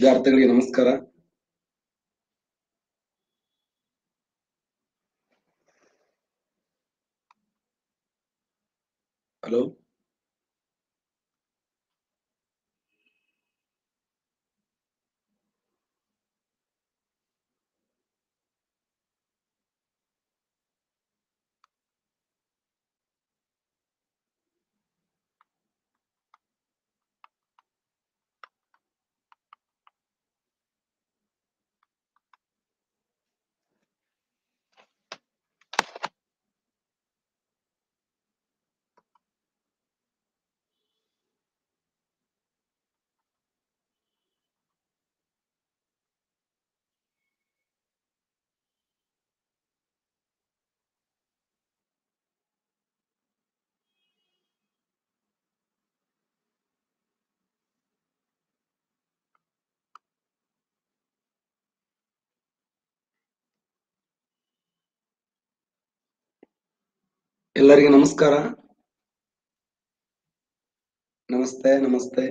ವಿದ್ಯಾರ್ಥಿಗಳಿಗೆ ನಮಸ್ಕಾರ. ಹಲೋ, ಎಲ್ಲರಿಗೂ ನಮಸ್ಕಾರ. ನಮಸ್ತೆ ನಮಸ್ತೆ.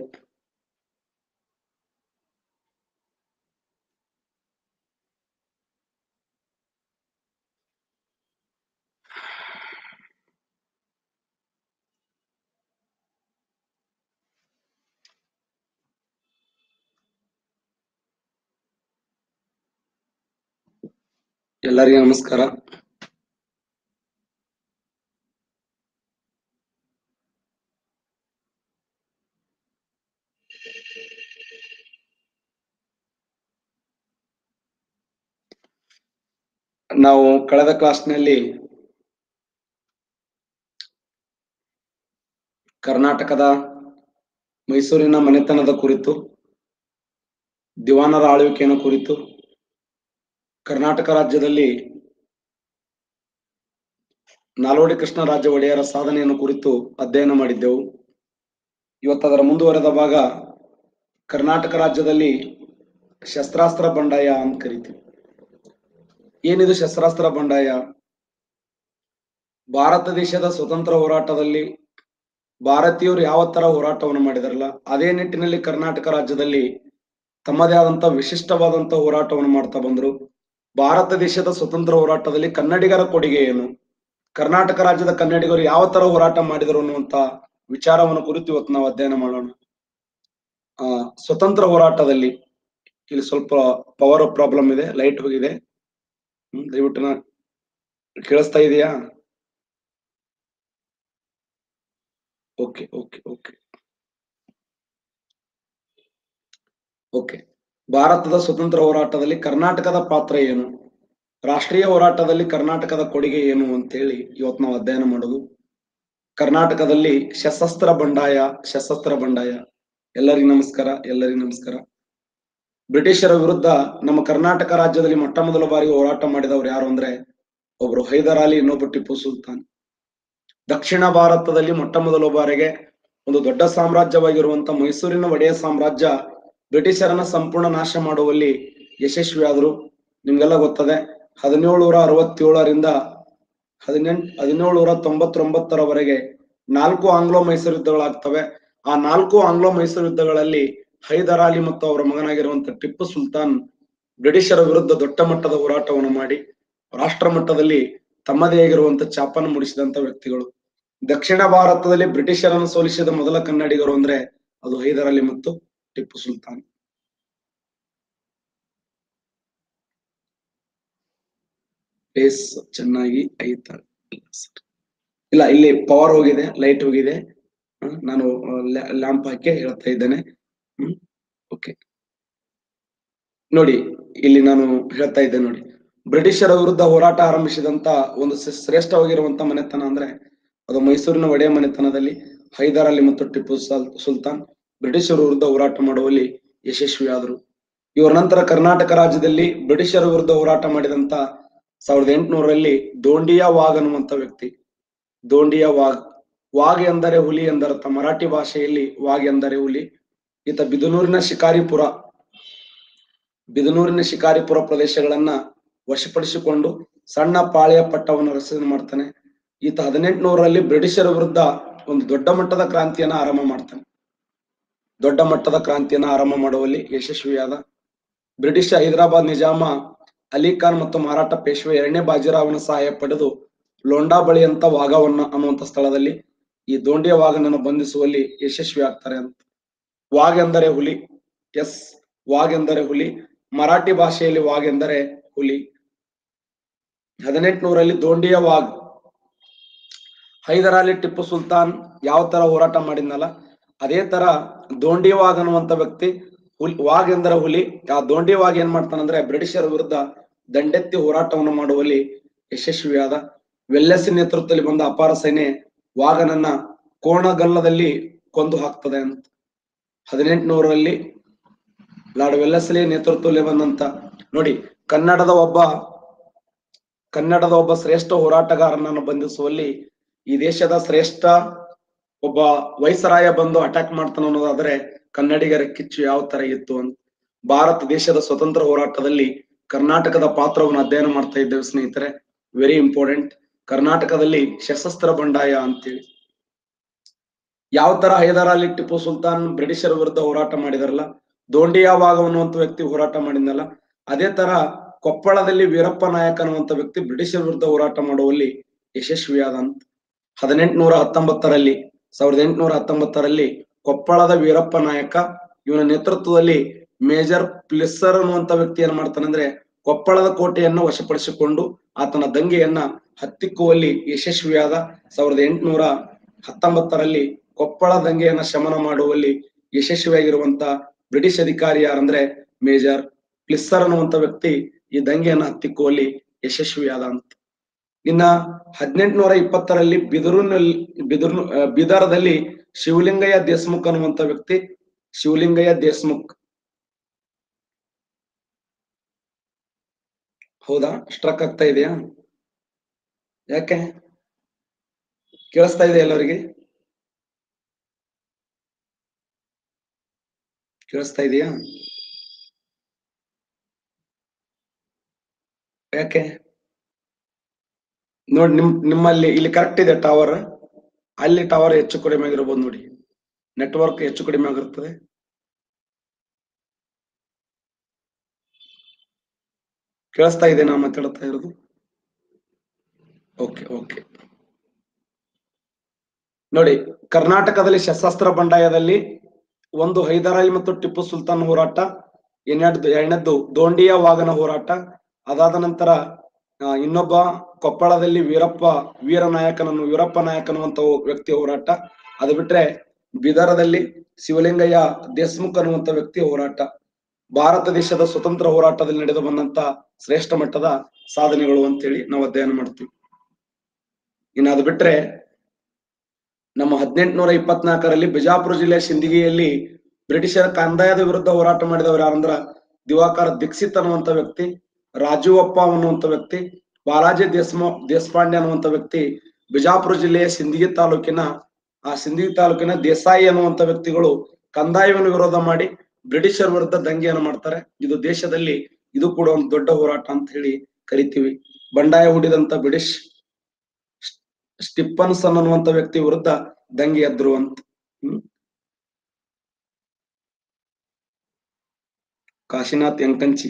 ಎಲ್ಲರಿಗೂ ನಮಸ್ಕಾರ. ನಾವು ಕಳೆದ ಕ್ಲಾಸ್ನಲ್ಲಿ ಕರ್ನಾಟಕದ ಮೈಸೂರಿನ ಮನೆತನದ ಕುರಿತು, ದಿವಾನರ ಆಳ್ವಿಕೆಯನ್ನು ಕುರಿತು, ಕರ್ನಾಟಕ ರಾಜ್ಯದಲ್ಲಿ ನಾಲ್ವಡಿ ಕೃಷ್ಣ ರಾಜ ಒಡೆಯರ ಸಾಧನೆಯನ್ನು ಕುರಿತು ಅಧ್ಯಯನ ಮಾಡಿದ್ದೆವು. ಇವತ್ತು ಅದರ ಮುಂದುವರೆದ ಭಾಗ ಕರ್ನಾಟಕ ರಾಜ್ಯದಲ್ಲಿ ಶಸ್ತ್ರಾಸ್ತ್ರ ಬಂಡಾಯ ಅಂತ ಕರಿತೀವಿ. ಏನಿದು ಶಸ್ತ್ರಾಸ್ತ್ರ ಬಂಡಾಯ? ಭಾರತ ದೇಶದ ಸ್ವತಂತ್ರ ಹೋರಾಟದಲ್ಲಿ ಭಾರತೀಯರು ಯಾವ ತರ ಹೋರಾಟವನ್ನು ಮಾಡಿದಾರಲ್ಲ, ಅದೇ ನಿಟ್ಟಿನಲ್ಲಿ ಕರ್ನಾಟಕ ರಾಜ್ಯದಲ್ಲಿ ತಮ್ಮದೇ ಆದಂತಹ ವಿಶಿಷ್ಟವಾದಂತಹ ಹೋರಾಟವನ್ನು ಮಾಡ್ತಾ ಬಂದ್ರು. ಭಾರತ ದೇಶದ ಸ್ವತಂತ್ರ ಹೋರಾಟದಲ್ಲಿ ಕನ್ನಡಿಗರ ಕೊಡುಗೆ ಏನು, ಕರ್ನಾಟಕ ರಾಜ್ಯದ ಕನ್ನಡಿಗರು ಯಾವ ತರ ಹೋರಾಟ ಮಾಡಿದರು ಅನ್ನುವಂತ ವಿಚಾರವನ್ನು ಕುರಿತು ಇವತ್ತು ನಾವು ಅಧ್ಯಯನ ಮಾಡೋಣ. ಸ್ವತಂತ್ರ ಹೋರಾಟದಲ್ಲಿ ಇಲ್ಲಿ ಸ್ವಲ್ಪ ಪವರ್ ಪ್ರಾಬ್ಲಮ್ ಇದೆ, ಲೈಟ್ ಹೋಗಿದೆ, ದಯವಿಟ್ಟು ಕೇಳಿಸ್ತಾ ಇದೆಯಾ? Okay okay okay okay. ಭಾರತದ ಸ್ವತಂತ್ರ ಹೋರಾಟದಲ್ಲಿ ಕರ್ನಾಟಕದ ಪಾತ್ರ ಏನು, ರಾಷ್ಟ್ರೀಯ ಹೋರಾಟದಲ್ಲಿ ಕರ್ನಾಟಕದ ಕೊಡುಗೆ ಏನು ಅಂತೇಳಿ ಇವತ್ತು ನಾವು ಅಧ್ಯಯನ ಮಾಡೋದು. ಕರ್ನಾಟಕದಲ್ಲಿ ಸಶಸ್ತ್ರ ಬಂಡಾಯ. ಸಶಸ್ತ್ರ ಬಂಡಾಯ. ಎಲ್ಲರಿಗೂ ನಮಸ್ಕಾರ, ಎಲ್ಲರಿಗೂ ನಮಸ್ಕಾರ. ಬ್ರಿಟಿಷರ ವಿರುದ್ಧ ನಮ್ಮ ಕರ್ನಾಟಕ ರಾಜ್ಯದಲ್ಲಿ ಮೊಟ್ಟ ಮೊದಲ ಬಾರಿ ಹೋರಾಟ ಮಾಡಿದವರು ಯಾರು ಅಂದ್ರೆ, ಒಬ್ರು ಹೈದರ್ ಅಲಿ, ಇನ್ನೊಬ್ಬ ಟಿಪ್ಪು ಸುಲ್ತಾನ್. ದಕ್ಷಿಣ ಭಾರತದಲ್ಲಿ ಮೊಟ್ಟ ಮೊದಲ ಬಾರಿಗೆ ಒಂದು ದೊಡ್ಡ ಸಾಮ್ರಾಜ್ಯವಾಗಿರುವಂತ ಮೈಸೂರಿನ ಒಡೆಯ ಸಾಮ್ರಾಜ್ಯ ಬ್ರಿಟಿಷರನ್ನ ಸಂಪೂರ್ಣ ನಾಶ ಮಾಡುವಲ್ಲಿ ಯಶಸ್ವಿಯಾದರು. ನಿಮ್ಗೆಲ್ಲ ಗೊತ್ತದೆ, 1767ರಿಂದ 1799 4 ಆಂಗ್ಲೋ ಮೈಸೂರು ಯುದ್ಧಗಳಾಗ್ತವೆ. ಆ 4 ಆಂಗ್ಲೋ ಮೈಸೂರು ಯುದ್ಧಗಳಲ್ಲಿ ಹೈದರ್ ಅಲಿ ಮತ್ತು ಅವರ ಮಗನಾಗಿರುವಂತ ಟಿಪ್ಪು ಸುಲ್ತಾನ್ ಬ್ರಿಟಿಷರ ವಿರುದ್ಧ ದೊಡ್ಡ ಮಟ್ಟದ ಹೋರಾಟವನ್ನು ಮಾಡಿ ರಾಷ್ಟ್ರ ಮಟ್ಟದಲ್ಲಿ ತಮ್ಮದೇ ಆಗಿರುವಂತ ಛಾಪನ್ನು ಮೂಡಿಸಿದಂತ ವ್ಯಕ್ತಿಗಳು. ದಕ್ಷಿಣ ಭಾರತದಲ್ಲಿ ಬ್ರಿಟಿಷರನ್ನು ಸೋಲಿಸಿದ ಮೊದಲ ಕನ್ನಡಿಗರು ಅಂದ್ರೆ ಅದು ಹೈದರ್ ಅಲಿ ಮತ್ತು ಟಿಪ್ಪು ಸುಲ್ತಾನ್. ಪ್ಲೇಸ್ ಚೆನ್ನಾಗಿ ಐತ ಇಲ್ಲ, ಇಲ್ಲಿ ಪವರ್ ಹೋಗಿದೆ, ಲೈಟ್ ಹೋಗಿದೆ, ನಾನು ಲ್ಯಾಂಪ್ ಹಾಕಿ ಹೇಳ್ತಾ ಇದ್ದೇನೆ. ಓಕೆ ನೋಡಿ, ಇಲ್ಲಿ ನಾನು ಹೇಳ್ತಾ ಇದ್ದೆ ನೋಡಿ, ಬ್ರಿಟಿಷರ ವಿರುದ್ಧ ಹೋರಾಟ ಆರಂಭಿಸಿದಂತ ಒಂದು ಶ್ರೇಷ್ಠವಾಗಿರುವಂತ ಮನೆತನ ಅಂದ್ರೆ ಅದು ಮೈಸೂರಿನ ಒಡೆಯ ಮನೆತನದಲ್ಲಿ ಹೈದರ್ ಅಲಿ ಮತ್ತು ಟಿಪ್ಪು ಸುಲ್ತಾನ್ ಬ್ರಿಟಿಷರ ವಿರುದ್ಧ ಹೋರಾಟ ಮಾಡುವಲ್ಲಿ ಯಶಸ್ವಿಯಾದರು. ಇವರ ನಂತರ ಕರ್ನಾಟಕ ರಾಜ್ಯದಲ್ಲಿ ಬ್ರಿಟಿಷರ ವಿರುದ್ಧ ಹೋರಾಟ ಮಾಡಿದಂತ 1800 ದೋಂಡಿಯ ವಾಘ್ ಅನ್ನುವಂತ ವ್ಯಕ್ತಿ. ದೋಂಡಿಯ ವಾಘ್, ವಾಘ್ ಎಂದರೆ ಹುಲಿ ಎಂದರ್ಥ, ಮರಾಠಿ ಭಾಷೆಯಲ್ಲಿ ವಾಘ್ ಎಂದರೆ ಹುಲಿ. ಈತ ಬಿದನೂರಿನ ಶಿಕಾರಿಪುರ ಪ್ರದೇಶಗಳನ್ನ ವಶಪಡಿಸಿಕೊಂಡು ಸಣ್ಣ ಪಾಳ್ಯ ಪಟ್ಟವನ್ನು ರಚನೆ ಮಾಡ್ತಾನೆ. ಈತ 1800 ಬ್ರಿಟಿಷರ ವಿರುದ್ಧ ಒಂದು ದೊಡ್ಡ ಮಟ್ಟದ ಕ್ರಾಂತಿಯನ್ನ ಆರಂಭ ಮಾಡ್ತಾನೆ. ದೊಡ್ಡ ಮಟ್ಟದ ಕ್ರಾಂತಿಯನ್ನು ಆರಂಭ ಮಾಡುವಲ್ಲಿ ಯಶಸ್ವಿಯಾದ. ಬ್ರಿಟಿಷ್ ಹೈದರಾಬಾದ್ ನಿಜಾಮ ಅಲಿ ಖಾನ್ ಮತ್ತು ಮರಾಠ ಪೇಶ್ವೆ ಎರಡನೇ ಬಾಜಿರಾವ್ನ ಸಹಾಯ ಪಡೆದು ಲೋಂಡಾ ಬಳಿ ಅಂತ ವಾಗವನ್ನ ಅನ್ನುವಂಥ ಸ್ಥಳದಲ್ಲಿ ಈ ದೋಂಡಿಯ ವಾಗನನ್ನು ಬಂಧಿಸುವಲ್ಲಿ ಯಶಸ್ವಿ ಆಗ್ತಾರೆ ಅಂತ. ವಾಗೆಂದರೆ ಹುಲಿ, ಎಸ್ ವಾಗೆಂದರೆ ಹುಲಿ, ಮರಾಠಿ ಭಾಷೆಯಲ್ಲಿ ವಾಗೆಂದರೆ ಹುಲಿ. 1800 ದೋಂಡಿಯ ವಾಗ್, ಹೈದರ್ ಅಲಿ ಟಿಪ್ಪು ಸುಲ್ತಾನ್ ಯಾವ ತರ ಹೋರಾಟ ಮಾಡಿದ್ನಲ್ಲ ಅದೇ ತರ ದೋಂಡಿ ವಾಗ್ ಅನ್ನುವಂಥ ವ್ಯಕ್ತಿ ವಾಗ್ ಎಂದರೆ ಹುಲಿ, ಆ ದೋಂಡಿ ವಾಗ್ ಏನ್ ಮಾಡ್ತಾನಂದ್ರೆ ಬ್ರಿಟಿಷರ ವಿರುದ್ಧ ದಂಡೆತ್ತಿ ಹೋರಾಟವನ್ನು ಮಾಡುವಲ್ಲಿ ಯಶಸ್ವಿಯಾದ. ವೆಲ್ಲೆಸ್ಸಿನ ನೇತೃತ್ವದಲ್ಲಿ ಬಂದ ಅಪಾರ ಸೇನೆ ವಾಗನನ್ನ ಕೋಣಗಲ್ಲದಲ್ಲಿ ಕೊಂದು ಹಾಕ್ತದೆ ಅಂತ. 1800 ಲಾರ್ಡ್ ವೆಲ್ಲೆಸ್ಲಿ ನೇತೃತ್ವದಲ್ಲಿ ಬಂದಂತ ನೋಡಿ ಕನ್ನಡದ ಒಬ್ಬ ಶ್ರೇಷ್ಠ ಹೋರಾಟಗಾರನನ್ನು ಬಂಧಿಸುವಲ್ಲಿ ಈ ದೇಶದ ಶ್ರೇಷ್ಠ ಒಬ್ಬ ವೈಸರಾಯ ಬಂದು ಅಟ್ಯಾಕ್ ಮಾಡ್ತಾನೆ ಅನ್ನೋದಾದ್ರೆ ಕನ್ನಡಿಗರ ಕಿಚ್ಚು ಯಾವ ತರ ಇತ್ತು ಅಂತ. ಭಾರತ ದೇಶದ ಸ್ವತಂತ್ರ ಹೋರಾಟದಲ್ಲಿ ಕರ್ನಾಟಕದ ಪಾತ್ರವನ್ನು ಅಧ್ಯಯನ ಮಾಡ್ತಾ ಇದ್ದೇವೆ ಸ್ನೇಹಿತರೆ, ವೆರಿ ಇಂಪಾರ್ಟೆಂಟ್. ಕರ್ನಾಟಕದಲ್ಲಿ ಸಶಸ್ತ್ರ ಬಂಡಾಯ ಅಂತೇಳಿ ಯಾವ ತರ ಹೈದರ್ ಅಲಿ ಟಿಪ್ಪು ಸುಲ್ತಾನ್ ಬ್ರಿಟಿಷರ ವಿರುದ್ಧ ಹೋರಾಟ ಮಾಡಿದಾರಲ್ಲ, ದೋಂಡಿಯ ವಾಗ್ ಅನ್ನುವಂಥ ವ್ಯಕ್ತಿ ಹೋರಾಟ ಮಾಡಿದ್ನಲ್ಲ ಅದೇ ತರ ಕೊಪ್ಪಳದಲ್ಲಿ ವೀರಪ್ಪ ನಾಯಕ ಅನ್ನುವಂಥ ವ್ಯಕ್ತಿ ಬ್ರಿಟಿಷರ ವಿರುದ್ಧ ಹೋರಾಟ ಮಾಡುವಲ್ಲಿ ಯಶಸ್ವಿಯಾದಂತ. 1819 ಕೊಪ್ಪಳದ ವೀರಪ್ಪ ನಾಯಕ ಇವನ ನೇತೃತ್ವದಲ್ಲಿ ಮೇಜರ್ ಪ್ಲಿಸ್ಸರ್ ಅನ್ನುವಂಥ ವ್ಯಕ್ತಿ ಏನ್ ಮಾಡ್ತಾನಂದ್ರೆ ಕೊಪ್ಪಳದ ಕೋಟೆಯನ್ನು ವಶಪಡಿಸಿಕೊಂಡು ಆತನ ದಂಗೆಯನ್ನ ಹತ್ತಿಕ್ಕುವಲ್ಲಿ ಯಶಸ್ವಿಯಾದ. 1819 ಕೊಪ್ಪಳ ದಂಗೆಯನ್ನ ಶಮನ ಮಾಡುವಲ್ಲಿ ಯಶಸ್ವಿಯಾಗಿರುವಂತ ಬ್ರಿಟಿಷ್ ಅಧಿಕಾರಿ ಯಾರಂದ್ರೆ ಮೇಜರ್ ಪ್ಲಿಸ್ಸರ್ ಅನ್ನುವಂಥ ವ್ಯಕ್ತಿ ಈ ದಂಗೆಯನ್ನ ಹತ್ತಿಕ್ಕುವಲ್ಲಿ ಯಶಸ್ವಿಯಾದ ಅಂತ. ಇನ್ನ 1820 ಬಿದರ್ನಲ್ಲಿ ಶಿವಲಿಂಗಯ್ಯ ದೇಶಮುಖ್ ಅನ್ನುವಂಥ ವ್ಯಕ್ತಿ ಹೌದಾ, ಸ್ಟ್ರಕ್ ಆಗ್ತಾ ಇದೆಯಾ, ಯಾಕೆ ಕೇಳಿಸ್ತಾ ಇದೆಯಾ ಎಲ್ಲರಿಗೆ? ಕೇಳಿಸ್ತಾ ಇದೆಯಾ? ಯಾಕೆ ನೋಡಿ ನಿಮ್ಮಲ್ಲಿ ಇಲ್ಲಿ ಕರೆಕ್ಟ್ ಇದೆ ಟವರ್, ಅಲ್ಲಿ ಟವರ್ ಹೆಚ್ಚು ಕಡಿಮೆ ಆಗಿರ್ಬೋದು ನೋಡಿ, ನೆಟ್ವರ್ಕ್ ಹೆಚ್ಚು ಕಡಿಮೆ ಆಗಿರ್ತದೆ. ಕೇಳಿಸ್ತಾ ಇದೆ ನಾ ಮಾತಾಡ್ತಾ ಇರೋದು? Okay okay. ನೋಡಿ ಕರ್ನಾಟಕದಲ್ಲಿ ಸಶಸ್ತ್ರ ಬಂಡಾಯದಲ್ಲಿ ಒಂದು ಹೈದರ್ ಅಲಿ ಮತ್ತು ಟಿಪ್ಪು ಸುಲ್ತಾನ್ ಹೋರಾಟ, ಎರಡನೇದ್ದು ದೋಂಡಿಯ ವಾಗನ ಹೋರಾಟ, ಅದಾದ ನಂತರ ಇನ್ನೊಬ್ಬ ಕೊಪ್ಪಳದಲ್ಲಿ ವೀರಪ್ಪ ನಾಯಕನಂತ ವ್ಯಕ್ತಿ ಹೋರಾಟ, ಅದು ಬಿಟ್ರೆ ಬಿದರದಲ್ಲಿ ಶಿವಲಿಂಗಯ್ಯ ದೇಶಮುಖ್ ಅನ್ನುವಂಥ ವ್ಯಕ್ತಿ ಹೋರಾಟ. ಭಾರತ ದೇಶದ ಸ್ವತಂತ್ರ ಹೋರಾಟದಲ್ಲಿ ನಡೆದು ಬಂದಂತ ಶ್ರೇಷ್ಠ ಮಟ್ಟದ ಸಾಧನೆಗಳು ಅಂತೇಳಿ ನಾವು ಅಧ್ಯಯನ ಮಾಡ್ತೀವಿ. ಇನ್ನು ಅದು ಬಿಟ್ರೆ ನಮ್ಮ 1824 ಬಿಜಾಪುರ ಜಿಲ್ಲೆಯ ಸಿಂದಗಿಯಲ್ಲಿ ಬ್ರಿಟಿಷರ ಕಂದಾಯದ ವಿರುದ್ಧ ಹೋರಾಟ ಮಾಡಿದವರು ಯಾರಂದ್ರ ದಿವಾಕರ್ ದೀಕ್ಷಿತ್ ಅನ್ನುವಂಥ ವ್ಯಕ್ತಿ, ರಾಜುವಪ್ಪ ಅನ್ನುವಂಥ ವ್ಯಕ್ತಿ, ಬಾಲಾಜಿ ದೇಶಪಾಂಡೆ ಅನ್ನುವಂಥ ವ್ಯಕ್ತಿ. ಬಿಜಾಪುರ ಜಿಲ್ಲೆಯ ಸಿಂದಗಿ ತಾಲೂಕಿನ ದೇಸಾಯಿ ಅನ್ನುವಂಥ ವ್ಯಕ್ತಿಗಳು ಕಂದಾಯವನ್ನು ವಿರೋಧ ಮಾಡಿ ಬ್ರಿಟಿಷರ ವಿರುದ್ಧ ದಂಗೆಯನ್ನು ಮಾಡ್ತಾರೆ. ಇದು ದೇಶದಲ್ಲಿ ಇದು ಕೂಡ ಒಂದು ದೊಡ್ಡ ಹೋರಾಟ ಅಂತ ಹೇಳಿ ಕರಿತೀವಿ. ಬಂಡಾಯ ಹೂಡಿದಂತ ಬ್ರಿಟಿಷ್ ಸ್ಟಿಪ್ಪನ್ಸನ್ ಅನ್ನುವಂಥ ವ್ಯಕ್ತಿ ವಿರುದ್ಧ ದಂಗೆ ಎದ್ರು ಅಂತ. Kashinath Enkanchi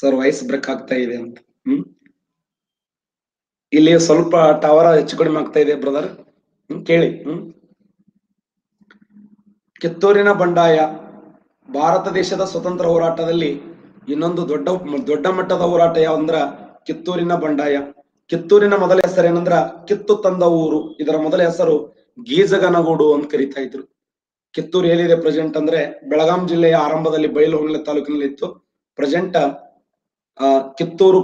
sir voice break ಆಗ್ತಾ ಇದೆ ಅಂತ. ಇಲ್ಲಿ ಸ್ವಲ್ಪ ಟವರ್ ಹೆಚ್ಚು ಕಡಿಮೆ ಆಗ್ತಾ ಇದೆ ಬ್ರದರ್, ಕೇಳಿ. ಕಿತ್ತೂರಿನ ಬಂಡಾಯ ಭಾರತ ದೇಶದ ಸ್ವತಂತ್ರ ಹೋರಾಟದಲ್ಲಿ ಇನ್ನೊಂದು ದೊಡ್ಡ ಮಟ್ಟದ ಹೋರಾಟ ಯಾವಂದ್ರ ಕಿತ್ತೂರಿನ ಬಂಡಾಯ. ಕಿತ್ತೂರಿನ ಮೊದಲ ಹೆಸರು ಏನಂದ್ರ ಕಿತ್ತು ತಂದ ಊರು, ಇದರ ಮೊದಲ ಹೆಸರು ಗೀಜಗನಗೂಡು ಅಂತ ಕರಿತಾ ಇದ್ರು. ಕಿತ್ತೂರು ಏನಿದೆ ಪ್ರೆಸೆಂಟ್ ಅಂದ್ರೆ ಬೆಳಗಾಂ ಜಿಲ್ಲೆಯ ಆರಂಭದಲ್ಲಿ ಬೈಲಹೊಂಗಲ ತಾಲೂಕಿನಲ್ಲಿ ಇತ್ತು. ಪ್ರೆಸೆಂಟ್ ಕಿತ್ತೂರು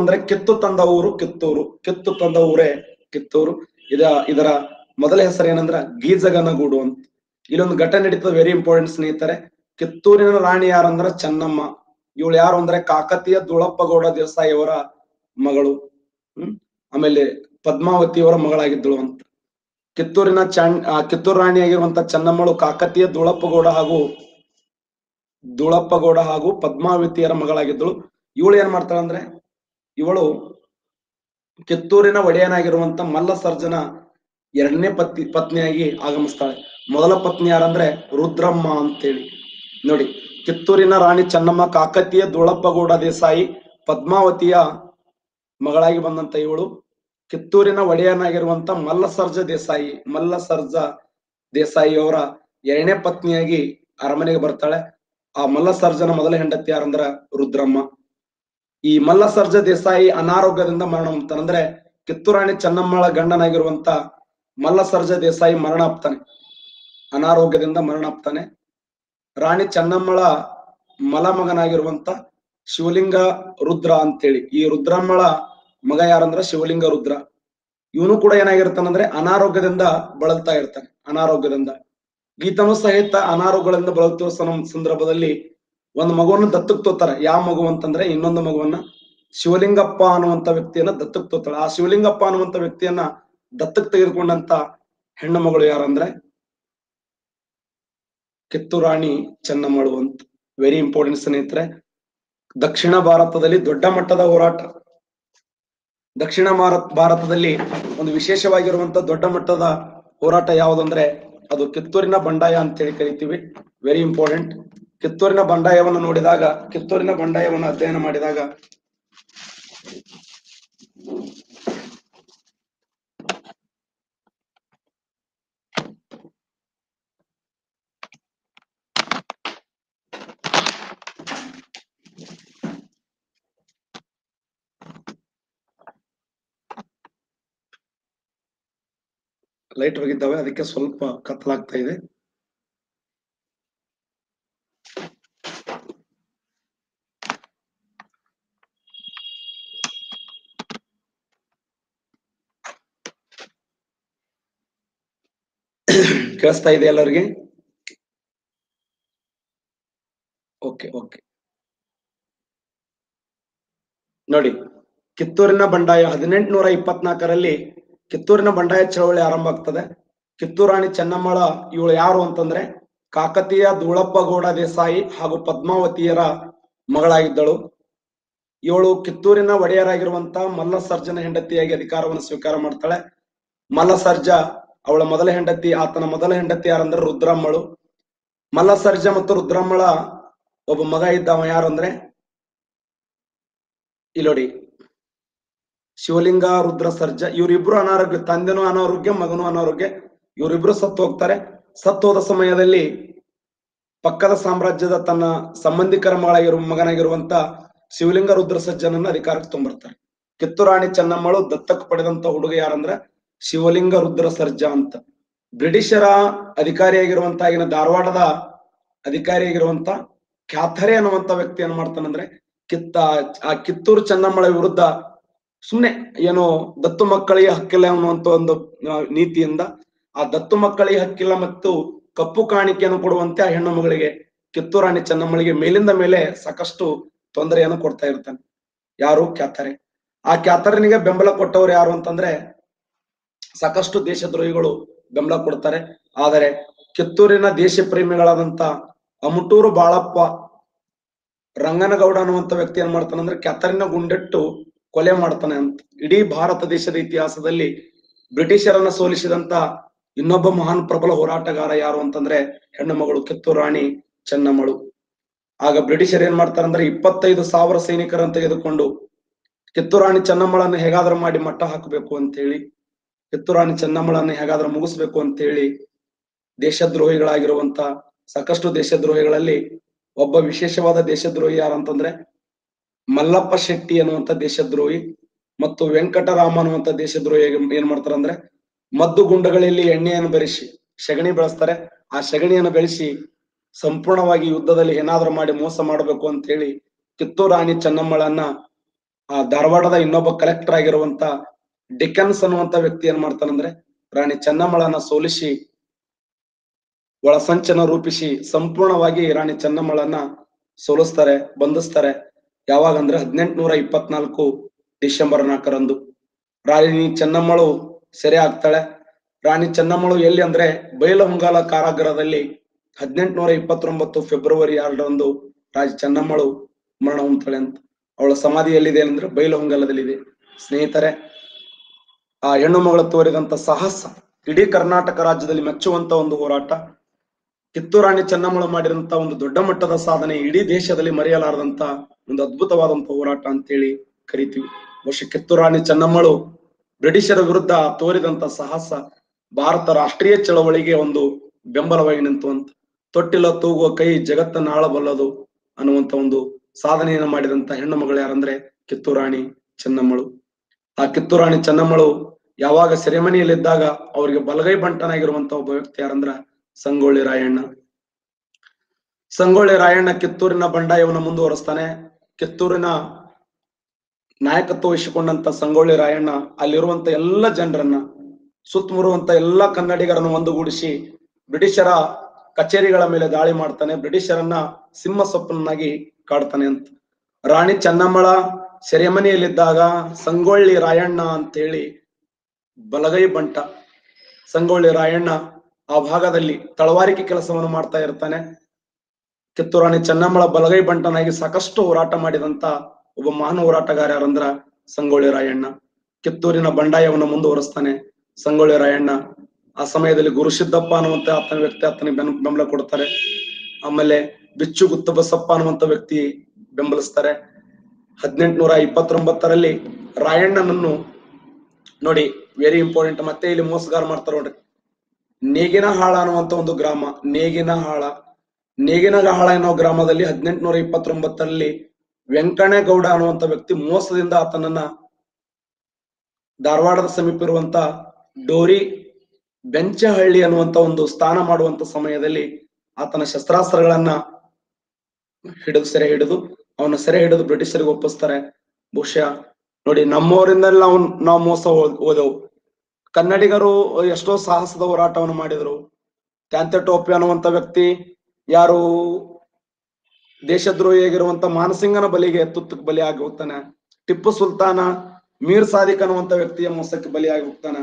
ಅಂದ್ರೆ ಕಿತ್ತು ತಂದ ಊರು, ಕಿತ್ತು ತಂದ ಊರೇ ಕಿತ್ತೂರು. ಇದರ ಮೊದಲ ಹೆಸರು ಏನಂದ್ರ ಗೀಜಗನಗೂಡು ಅಂತ. ಇಲ್ಲೊಂದು ಘಟನೆ ನಡೀತದೆ, ವೆರಿ ಇಂಪಾರ್ಟೆಂಟ್ ಸ್ನೇಹಿತರೆ. ಕಿತ್ತೂರಿನ ರಾಣಿ ಯಾರಂದ್ರ ಚೆನ್ನಮ್ಮ, ಇವಳು ಯಾರು ಅಂದ್ರೆ ಕಾಕತೀಯ ದುಳಪ್ಪಗೌಡ ದೇಸಾಯಿಯವರ ಮಗಳು, ಆಮೇಲೆ ಪದ್ಮಾವತಿಯವರ ಮಗಳಾಗಿದ್ದಳು ಅಂತ. ಕಿತ್ತೂರು ರಾಣಿಯಾಗಿರುವಂತ ಚೆನ್ನಮ್ಮಳು ಕಾಕತೀಯ ದುಳಪ್ಪಗೌಡ ಹಾಗೂ ಪದ್ಮಾವತಿಯರ ಮಗಳಾಗಿದ್ದಳು. ಇವಳು ಏನ್ ಮಾಡ್ತಾಳೆ ಅಂದ್ರೆ ಇವಳು ಕಿತ್ತೂರಿನ ಒಡೆಯನಾಗಿರುವಂತ ಮಲ್ಲ ಸರ್ಜನ ಎರಡನೇ ಪತ್ನಿಯಾಗಿ ಆಗಮಿಸ್ತಾಳೆ. ಮೊದಲ ಪತ್ನಿ ಯಾರಂದ್ರೆ ರುದ್ರಮ್ಮ ಅಂತೇಳಿ. ನೋಡಿ, ಕಿತ್ತೂರಿನ ರಾಣಿ ಚೆನ್ನಮ್ಮ ಕಾಕತೀಯ ದೊಳಪ್ಪಗೌಡ ದೇಸಾಯಿ ಪದ್ಮಾವತಿಯ ಮಗಳಾಗಿ ಬಂದಂತ ಇವಳು ಕಿತ್ತೂರಿನ ಒಡೆಯನಾಗಿರುವಂತ ಮಲ್ಲಸರ್ಜ ದೇಸಾಯಿಯವರ ಎರಡನೇ ಪತ್ನಿಯಾಗಿ ಅರಮನೆಗೆ ಬರ್ತಾಳೆ. ಆ ಮಲ್ಲಸರ್ಜನ ಮೊದಲ ಹೆಂಡತಿ ಯಾರಂದ್ರ ರುದ್ರಮ್ಮ. ಈ ಮಲ್ಲಸರ್ಜ ದೇಸಾಯಿ ಅನಾರೋಗ್ಯದಿಂದ ಮರಣ ಹೊಂದ್ತಾನೆ. ಅಂದ್ರೆ ಕಿತ್ತೂರಾಣಿ ಚೆನ್ನಮ್ಮಳ ಗಂಡನಾಗಿರುವಂತ ಮಲ್ಲಸರ್ಜ ದೇಸಾಯಿ ಅನಾರೋಗ್ಯದಿಂದ ಮರಣ ಆಗ್ತಾನೆ. ರಾಣಿ ಚೆನ್ನಮ್ಮಳ ಮಲಮಗನಾಗಿರುವಂತ ಶಿವಲಿಂಗ ರುದ್ರ ಅಂತೇಳಿ, ಈ ರುದ್ರಮ್ಮಳ ಮಗ ಯಾರಂದ್ರ ಶಿವಲಿಂಗ ರುದ್ರ, ಇವನು ಕೂಡ ಏನಾಗಿರ್ತಾನಂದ್ರೆ ಅನಾರೋಗ್ಯದಿಂದ ಬಳಲ್ತಾ ಇರ್ತಾನೆ. ಗೀತನು ಸಹಿತ ಅನಾರೋಗ್ಯಗಳಿಂದ ಬಳಲುತ್ತಿರುವ ಸಂದರ್ಭದಲ್ಲಿ ಒಂದು ಮಗುವನ್ನು ದತ್ತಕ್ಕೆ ತೋತಾರ. ಯಾವ ಮಗು ಅಂತಂದ್ರೆ ಇನ್ನೊಂದು ಮಗುವನ್ನ ಶಿವಲಿಂಗಪ್ಪ ಅನ್ನುವಂತ ವ್ಯಕ್ತಿಯನ್ನ ದತ್ತಕ್ಕೆ ತೋತಾಳ. ಆ ಶಿವಲಿಂಗಪ್ಪ ಅನ್ನುವಂತ ವ್ಯಕ್ತಿಯನ್ನ ದತ್ತಕ್ಕೆ ತೆಗೆದುಕೊಂಡಂತ ಹೆಣ್ಣು ಮಗಳು ಯಾರಂದ್ರೆ ಕಿತ್ತೂರಾಣಿ ಚೆನ್ನಮ್ಮಳು ಅಂತ. ವೆರಿ ಇಂಪಾರ್ಟೆಂಟ್ ಸ್ನೇಹಿತರೆ. ದಕ್ಷಿಣ ಭಾರತದಲ್ಲಿ ದೊಡ್ಡ ಮಟ್ಟದ ಹೋರಾಟ, ದಕ್ಷಿಣ ಭಾರತದಲ್ಲಿ ಒಂದು ವಿಶೇಷವಾಗಿರುವಂತ ದೊಡ್ಡ ಮಟ್ಟದ ಹೋರಾಟ ಯಾವುದಂದ್ರೆ ಅದು ಕಿತ್ತೂರಿನ ಬಂಡಾಯ ಅಂತೇಳಿ ಕರಿತೀವಿ. Very important. ಕಿತ್ತೂರಿನ ಬಂಡಾಯವನ್ನು ನೋಡಿದಾಗ, ಕಿತ್ತೂರಿನ ಬಂಡಾಯವನ್ನು ಅಧ್ಯಯನ ಮಾಡಿದಾಗ ಲೈಟ್ ಹೋಗಿದ್ದಾವೆ, ಅದಕ್ಕೆ ಸ್ವಲ್ಪ ಕತ್ತಲಾಗ್ತಾ ಇದೆ. ಕೇಳಿಸ್ತಾ ಇದೆ ಎಲ್ಲರಿಗೆ? Okay okay. ನೋಡಿ, ಕಿತ್ತೂರಿನ ಬಂಡಾಯ 1824ರಲ್ಲಿ ಕಿತ್ತೂರಿನ ಬಂಡಾಯ ಚಳವಳಿ ಆರಂಭ ಆಗ್ತದೆ. ಕಿತ್ತೂರಾಣಿ ಚೆನ್ನಮ್ಮಳ ಇವಳು ಯಾರು ಅಂತಂದ್ರೆ ಕಾಕತೀಯ ಧೂಳಪ್ಪಗೌಡ ದೇಸಾಯಿ ಹಾಗೂ ಪದ್ಮಾವತಿಯರ ಮಗಳಾಗಿದ್ದಳು. ಇವಳು ಕಿತ್ತೂರಿನ ಒಡೆಯರಾಗಿರುವಂತ ಮಲ್ಲಸರ್ಜನ ಹೆಂಡತಿಯಾಗಿ ಅಧಿಕಾರವನ್ನು ಸ್ವೀಕಾರ ಮಾಡ್ತಾಳೆ. ಮಲ್ಲಸರ್ಜ ಅವಳ ಮೊದಲ ಹೆಂಡತಿ, ಆತನ ಮೊದಲ ಹೆಂಡತಿ ಯಾರಂದ್ರೆ ರುದ್ರಮ್ಮಳು. ಮಲ್ಲಸರ್ಜ ಮತ್ತು ರುದ್ರಮ್ಮಳ ಒಬ್ಬ ಮಗ ಇದ್ದವ ಯಾರಂದ್ರೆ ಇಲ್ಲೋಡಿ ಶಿವಲಿಂಗ ರುದ್ರ ಸರ್ಜ. ಇವರಿಬ್ರು ಅನಾರೋಗ್ಯ, ತಂದೆನೂ ಅನಾರೋಗ್ಯ ಮಗನೂ ಅನಾರೋಗ್ಯ, ಇವರಿಬ್ರು ಸತ್ತು ಹೋಗ್ತಾರೆ. ಸತ್ತು ಹೋದ ಸಮಯದಲ್ಲಿ ಪಕ್ಕದ ಸಾಮ್ರಾಜ್ಯದ ತನ್ನ ಸಂಬಂಧಿಕರ ಮಗನಾಗಿರುವಂತ ಶಿವಲಿಂಗ ರುದ್ರ ಸರ್ಜನನ್ನ ಅಧಿಕಾರಕ್ಕೆ ತುಂಬರ್ತಾರೆ. ಕಿತ್ತೂರಾಣಿ ಚೆನ್ನಮ್ಮಳು ದತ್ತಕ್ಕೆ ಪಡೆದಂತ ಹುಡುಗ ಯಾರಂದ್ರ ಶಿವಲಿಂಗ ರುದ್ರ ಸರ್ಜ ಅಂತ. ಬ್ರಿಟಿಷರ ಅಧಿಕಾರಿಯಾಗಿರುವಂತ, ಆಗಿನ ಧಾರವಾಡದ ಅಧಿಕಾರಿಯಾಗಿರುವಂತ ಕ್ಯಾಥರೆ ಅನ್ನುವಂತ ವ್ಯಕ್ತಿ ಏನ್ ಮಾಡ್ತಾನಂದ್ರೆ ಕಿತ್ತೂರು ಚೆನ್ನಮ್ಮಳ ವಿರುದ್ಧ ಸುಮ್ನೆ ಏನೋ ದತ್ತು ಮಕ್ಕಳಿಗೆ ಹಕ್ಕಿಲ್ಲ ಅನ್ನುವಂತ ಒಂದು ನೀತಿಯಿಂದ ಆ ದತ್ತು ಮಕ್ಕಳಿಗೆ ಹಕ್ಕಿಲ್ಲ ಮತ್ತು ಕಪ್ಪು ಕಾಣಿಕೆಯನ್ನು ಕೊಡುವಂತೆ ಆ ಹೆಣ್ಣು ಮಗಳಿಗೆ ಕಿತ್ತೂರಾಣಿ ಚೆನ್ನಮ್ಮಳಿಗೆ ಮೇಲಿಂದ ಮೇಲೆ ಸಾಕಷ್ಟು ತೊಂದರೆಯನ್ನು ಕೊಡ್ತಾ ಇರ್ತಾನೆ ಯಾರು ಕ್ಯಾಥರೆ. ಆ ಕ್ಯಾಥರಿನಿಗೆ ಬೆಂಬಲ ಕೊಟ್ಟವ್ರು ಯಾರು ಅಂತಂದ್ರೆ ಸಾಕಷ್ಟು ದೇಶದ್ರೋಹಿಗಳು ಬೆಂಬಲ ಕೊಡ್ತಾರೆ. ಆದರೆ ಕಿತ್ತೂರಿನ ದೇಶ ಪ್ರೇಮಿಗಳಾದಂತ ಅಮಟೂರು ಬಾಳಪ್ಪ ರಂಗನಗೌಡ ಅನ್ನುವಂತ ವ್ಯಕ್ತಿ ಏನ್ ಮಾಡ್ತಾನಂದ್ರೆ ಕ್ಯಾಥರಿನ ಗುಂಡೆಟ್ಟು ಕೊಲೆ ಮಾಡ್ತಾನೆ ಅಂತ. ಇಡೀ ಭಾರತ ದೇಶದ ಇತಿಹಾಸದಲ್ಲಿ ಬ್ರಿಟಿಷರನ್ನ ಸೋಲಿಸಿದಂತ ಇನ್ನೊಬ್ಬ ಮಹಾನ್ ಪ್ರಬಲ ಹೋರಾಟಗಾರ ಯಾರು ಅಂತಂದ್ರೆ ಹೆಣ್ಣು ಮಗಳು ಕಿತ್ತೂರಾಣಿ ಚೆನ್ನಮ್ಮಳು. ಆಗ ಬ್ರಿಟಿಷರ್ ಏನ್ ಮಾಡ್ತಾರಂದ್ರೆ 25,000 ಸೈನಿಕರನ್ನು ತೆಗೆದುಕೊಂಡು ಕಿತ್ತೂರಾಣಿ ಚೆನ್ನಮ್ಮಳನ್ನು ಹೇಗಾದ್ರೂ ಮಾಡಿ ಮಟ್ಟ ಹಾಕಬೇಕು ಅಂತ ಹೇಳಿ, ಕಿತ್ತೂರಾಣಿ ಚೆನ್ನಮ್ಮಳನ್ನು ಹೇಗಾದ್ರೂ ಮುಗಿಸ್ಬೇಕು ಅಂತ ಹೇಳಿ ದೇಶದ್ರೋಹಿಗಳಾಗಿರುವಂತ ಸಾಕಷ್ಟು ದೇಶದ್ರೋಹಿಗಳಲ್ಲಿ ಒಬ್ಬ ವಿಶೇಷವಾದ ದೇಶದ್ರೋಹಿ ಯಾರಂತಂದ್ರೆ ಮಲ್ಲಪ್ಪ ಶೆಟ್ಟಿ ಅನ್ನುವಂತ ದೇಶದ್ರೋಹಿ ಮತ್ತು ವೆಂಕಟರಾಮ ಅನ್ನುವಂತ ದೇಶದ್ರೋಹಿ ಏನ್ ಮಾಡ್ತಾರ ಅಂದ್ರೆ ಮದ್ದು ಗುಂಡಗಳಲ್ಲಿ ಎಣ್ಣೆಯನ್ನು ಬೆರೆಸಿ ಸೆಗಣಿ ಬೆಳೆಸ್ತಾರೆ. ಆ ಸೆಗಣಿಯನ್ನು ಬೆಳೆಸಿ ಸಂಪೂರ್ಣವಾಗಿ ಯುದ್ಧದಲ್ಲಿ ಏನಾದ್ರೂ ಮಾಡಿ ಮೋಸ ಮಾಡಬೇಕು ಅಂತ ಹೇಳಿ ಕಿತ್ತೂರಾಣಿ ಚೆನ್ನಮ್ಮಳನ್ನ ಆ ಧಾರವಾಡದ ಇನ್ನೊಬ್ಬ ಕಲೆಕ್ಟರ್ ಆಗಿರುವಂತ ಡಿಕನ್ಸ್ ಅನ್ನುವಂತ ವ್ಯಕ್ತಿ ಏನ್ ಮಾಡ್ತಾನಂದ್ರೆ ರಾಣಿ ಚೆನ್ನಮ್ಮಳನ್ನ ಸೋಲಿಸಿ ಒಳಸಂಚನ ರೂಪಿಸಿ ಸಂಪೂರ್ಣವಾಗಿ ರಾಣಿ ಚೆನ್ನಮ್ಮಳನ್ನ ಸೋಲಿಸ್ತಾರೆ, ಬಂಧಿಸ್ತಾರೆ. ಯಾವಾಗ ಅಂದ್ರೆ 1824 ಡಿಸೆಂಬರ್ 4ರಂದು ರಾಣಿ ಚೆನ್ನಮ್ಮಳು ಸೆರೆ ಆಗ್ತಾಳೆ. ರಾಣಿ ಚೆನ್ನಮ್ಮಳು ಎಲ್ಲಿ ಅಂದ್ರೆ ಬೈಲಹೊಂಗಾಲ ಕಾರಾಗೃಹದಲ್ಲಿ 1829 ಫೆಬ್ರವರಿ 2ರಂದು ರಾಣಿ ಚೆನ್ನಮ್ಮಳು ಮರಣ ಹೊಂದ್ತಾಳೆ ಅಂತ. ಅವಳ ಸಮಾಧಿ ಎಲ್ಲಿದೆ ಅಂದ್ರೆ ಬೈಲಹೊಂಗಾಲದಲ್ಲಿ ಇದೆ. ಸ್ನೇಹಿತರೆ, ಆ ಹೆಣ್ಣು ಮಗಳು ತೋರಿದಂತ ಸಾಹಸ, Idi Karnataka Rajyadalli ಮೆಚ್ಚುವಂತ ಒಂದು ಹೋರಾಟ ಕಿತ್ತೂರು ರಾಣಿ ಚೆನ್ನಮ್ಮಳ ಮಾಡಿದಂತ ಒಂದು ದೊಡ್ಡ ಮಟ್ಟದ ಸಾಧನೆ ಇಡಿ ದೇಶದಲ್ಲಿ ಮರೆಯಲಾರದಂತ ಒಂದು ಅದ್ಭುತವಾದಂತ ಹೋರಾಟ ಅಂತ ಹೇಳಿ ಕರೀತೀವಿ ಬಹುಶಃ ಕಿತ್ತೂರು ರಾಣಿ ಚೆನ್ನಮ್ಮಳು ಬ್ರಿಟಿಷರ ವಿರುದ್ಧ ತೋರಿದಂತ ಸಾಹಸ ಭಾರತ ರಾಷ್ಟ್ರೀಯ ಚಳವಳಿಗೆ ಒಂದು ಬೆಂಬಲವಾಗಿ ನಿಂತುವಂತ ತೊಟ್ಟಿಲ್ಲ ತೂಗುವ ಕೈ ಜಗತ್ತನ್ನ ಆಳಬಲ್ಲದು ಅನ್ನುವಂತ ಒಂದು ಸಾಧನೆಯನ್ನು ಮಾಡಿದಂತ ಹೆಣ್ಣು ಮಗಳು ಯಾರಂದ್ರೆ ಕಿತ್ತೂರು ರಾಣಿ ಚೆನ್ನಮ್ಮಳು ಆ ಕಿತ್ತೂರು ರಾಣಿ ಚೆನ್ನಮ್ಮಳು ಯಾವಾಗ ಸೆರೆಮನಿಯಲ್ಲಿ ಇದ್ದಾಗ ಅವರಿಗೆ ಬಲಗೈ ಬಂಟನಾಗಿರುವಂತ ಒಬ್ಬ ವ್ಯಕ್ತಿ ಯಾರಂದ್ರ ಸಂಗೊಳ್ಳಿ ರಾಯಣ್ಣ ಸಂಗೊಳ್ಳಿ ರಾಯಣ್ಣ ಕಿತ್ತೂರಿನ ಬಂಡಾಯವನ್ನು ಮುಂದುವರಿಸ್ತಾನೆ ಕಿತ್ತೂರಿನ ನಾಯಕತ್ವ ವಹಿಸಿಕೊಂಡಂತ ಸಂಗೊಳ್ಳಿ ರಾಯಣ್ಣ ಅಲ್ಲಿರುವಂತ ಎಲ್ಲ ಜನರನ್ನ ಸುತ್ತಮುರುವಂತ ಎಲ್ಲ ಕನ್ನಡಿಗರನ್ನು ಒಂದುಗೂಡಿಸಿ ಬ್ರಿಟಿಷರ ಕಚೇರಿಗಳ ಮೇಲೆ ದಾಳಿ ಮಾಡ್ತಾನೆ ಬ್ರಿಟಿಷರನ್ನ ಸಿಂಹ ಸೊಪ್ಪನಾಗಿ ಕಾಡ್ತಾನೆ ಅಂತ ರಾಣಿ ಚೆನ್ನಮ್ಮಳ ಸೆರೆಮನೆಯಲ್ಲಿದ್ದಾಗ ಸಂಗೊಳ್ಳಿ ರಾಯಣ್ಣ ಅಂತ ಹೇಳಿ ಬಲಗೈ ಬಂಟ ಸಂಗೊಳ್ಳಿ ರಾಯಣ್ಣ ಆ ಭಾಗದಲ್ಲಿ ತಳವಾರಿಕೆ ಕೆಲಸವನ್ನು ಮಾಡ್ತಾ ಇರ್ತಾನೆ ಕಿತ್ತೂರು ರಾಣಿ ಚೆನ್ನಮ್ಮಳ ಬಲಗೈ ಬಂಟನಾಗಿ ಸಾಕಷ್ಟು ಹೋರಾಟ ಮಾಡಿದಂತ ಒಬ್ಬ ಮಹಾನ್ ಹೋರಾಟಗಾರ ಯಾರಂದ್ರ ಸಂಗೊಳ್ಳಿ ರಾಯಣ್ಣ ಕಿತ್ತೂರಿನ ಬಂಡಾಯವನ್ನು ಮುಂದುವರಿಸ್ತಾನೆ ಸಂಗೊಳ್ಳಿ ರಾಯಣ್ಣ ಆ ಸಮಯದಲ್ಲಿ ಗುರು ಸಿದ್ದಪ್ಪ ಅನ್ನುವಂತ ಆತನ ವ್ಯಕ್ತಿ ಆತನಿಗೆ ಬೆಂಬಲ ಕೊಡ್ತಾರೆ ಆಮೇಲೆ ಬಿಚ್ಚು ಗುತ್ತಬಸಪ್ಪ ಅನ್ನುವಂತ ವ್ಯಕ್ತಿ ಬೆಂಬಲಿಸ್ತಾರೆ 1829ರಲ್ಲಿ ರಾಯಣ್ಣನನ್ನು ನೋಡಿ ವೆರಿ ಇಂಪಾರ್ಟೆಂಟ್ ಮತ್ತೆ ಇಲ್ಲಿ ಮೋಸಗಾರ ಮಾಡ್ತಾರ ನೋಡ್ರಿ ನೇಗಿನಹಾಳ ಅನ್ನುವಂತ ಒಂದು ಗ್ರಾಮ ನೇಗಿನಹಾಳ ಅನ್ನೋ ಗ್ರಾಮದಲ್ಲಿ 1829ರಲ್ಲಿ ವೆಂಕಣೇಗೌಡ ಅನ್ನುವಂತ ವ್ಯಕ್ತಿ ಮೋಸದಿಂದ ಆತನನ್ನ ಧಾರವಾಡದ ಸಮೀಪ ಇರುವಂತ ಡೋರಿ ಬೆಂಚಹಳ್ಳಿ ಅನ್ನುವಂತ ಒಂದು ಸ್ಥಾನ ಮಾಡುವಂತ ಸಮಯದಲ್ಲಿ ಆತನ ಶಸ್ತ್ರಾಸ್ತ್ರಗಳನ್ನ ಸೆರೆ ಹಿಡಿದು ಬ್ರಿಟಿಷರಿಗೆ ಒಪ್ಪಿಸ್ತಾರೆ ಬಹುಶಃ ನೋಡಿ ನಮ್ಮವರಿಂದ ನಾವು ಮೋಸ ಹೋದೆವು ಕನ್ನಡಿಗರು ಎಷ್ಟೋ ಸಾಹಸದ ಹೋರಾಟವನ್ನು ಮಾಡಿದ್ರು ತ್ಯಾಂತೆ ಟೋಪಿ ಅನ್ನುವಂತ ವ್ಯಕ್ತಿ ಯಾರು ದೇಶದ್ರೋಹಿಯಾಗಿರುವಂತ ಮಾನಸಿಂಗನ ಬಲಿಗೆ ತುತ್ತಕ್ಕೆ ಬಲಿಯಾಗಿ ಹೋಗ್ತಾನೆ ಟಿಪ್ಪು ಸುಲ್ತಾನ ಮೀರ್ ಸಾದಿಕ್ ಅನ್ನುವಂತ ವ್ಯಕ್ತಿಯ ಮೋಸಕ್ಕೆ ಬಲಿಯಾಗಿ ಹೋಗ್ತಾನೆ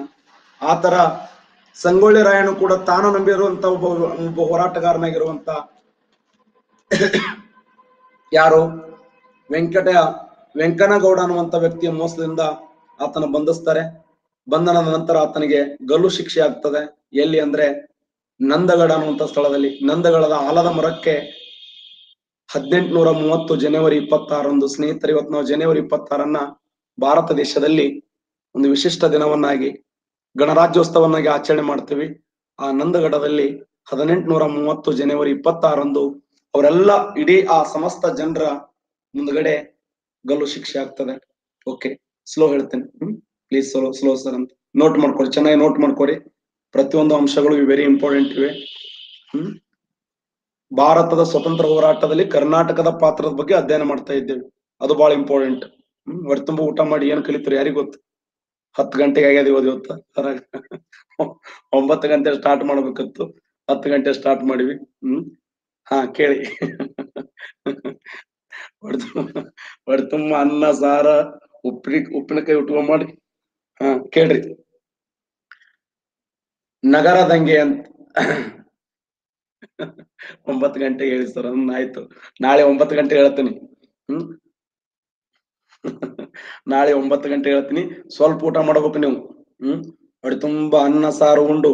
ಆತರ ಸಂಗೊಳ್ಳಿ ರಾಯಣ್ಣ ಕೂಡ ತಾನು ನಂಬಿರುವಂತ ಒಬ್ಬ ಹೋರಾಟಗಾರನಾಗಿರುವಂತ ಯಾರು ವೆಂಕನಗೌಡ ಅನ್ನುವಂತ ವ್ಯಕ್ತಿಯ ಮೋಸದಿಂದ ಆತನ ಬಂಧಿಸ್ತಾರೆ ಬಂಧನದ ನಂತರ ಆತನಿಗೆ ಗಲ್ಲು ಶಿಕ್ಷೆ ಆಗ್ತದೆ ಎಲ್ಲಿ ಅಂದ್ರೆ ನಂದಗಡ ಅನ್ನುವಂತ ಸ್ಥಳದಲ್ಲಿ ನಂದಗಡದ ಆಲದ ಮರಕ್ಕೆ 1830 ಜನವರಿ 26 ಸ್ನೇಹಿತರು ಇವತ್ತು ನಾವು ಜನವರಿ 26 ಭಾರತ ದೇಶದಲ್ಲಿ ಒಂದು ವಿಶಿಷ್ಟ ದಿನವನ್ನಾಗಿ ಗಣರಾಜ್ಯೋತ್ಸವವನ್ನಾಗಿ ಆಚರಣೆ ಮಾಡ್ತೀವಿ ಆ ನಂದಗಡದಲ್ಲಿ 1830 ಜನವರಿ 26 ಅವರೆಲ್ಲ ಇಡೀ ಆ ಸಮಸ್ತ ಜನರ ಮುಂದ್ಗಡೆ ಗಲ್ಲು ಶಿಕ್ಷೆ ಆಗ್ತದೆ ಓಕೆ ಸ್ಲೋ ಹೇಳ್ತೇನೆ ಪ್ಲೀಸ್ ಸ್ಲೋ ಸರ್ ಅಂತ ನೋಟ್ ಮಾಡ್ಕೊಡಿ ಚೆನ್ನಾಗಿ ನೋಟ್ ಮಾಡ್ಕೊಡಿ ಪ್ರತಿಯೊಂದು ಅಂಶಗಳು ವೆರಿ ಇಂಪಾರ್ಟೆಂಟ್ ಇವೆ ಭಾರತದ ಸ್ವತಂತ್ರ ಹೋರಾಟದಲ್ಲಿ ಕರ್ನಾಟಕದ ಪಾತ್ರದ ಬಗ್ಗೆ ಅಧ್ಯಯನ ಮಾಡ್ತಾ ಇದ್ದೇವೆ ಅದು ಬಹಳ ಇಂಪಾರ್ಟೆಂಟ್ ಹೊರತುಂಬ ಊಟ ಮಾಡಿ ಏನ್ ಕಲಿತರು ಯಾರಿಗೂ ಗೊತ್ತು 10 ಗಂಟೆಗೆ ಆಗ್ಯದ ಇವತ್ತು 9 ಗಂಟೆ ಸ್ಟಾರ್ಟ್ ಮಾಡ್ಬೇಕತ್ತು 10 ಗಂಟೆ ಸ್ಟಾರ್ಟ್ ಮಾಡಿವಿ ಹಾ ಕೇಳಿ ಹೊರತುಂಬ ಅನ್ನ ಸಾರ ಉಪ್ಪಿನಕಾಯಿ ಉಟ್ಕೊಂಡ್ ಮಾಡಿ ಹಾ ಕೇಳ್ರಿ ನಗರ ದಂಗೆ ಅಂತ 9 ಗಂಟೆಗೆ ಹೇಳಿ ಸರ್ ಆಯ್ತು ನಾಳೆ 9 ಗಂಟೆಗೆ ಹೇಳ್ತೀನಿ ನಾಳೆ 9 ಗಂಟೆಗೆ ಹೇಳ್ತೀನಿ ಸ್ವಲ್ಪ ಊಟ ಮಾಡ್ಬೇಕು ನೀವು ಅಡಿ ತುಂಬಾ ಅನ್ನ ಸಾರು ಉಂಡು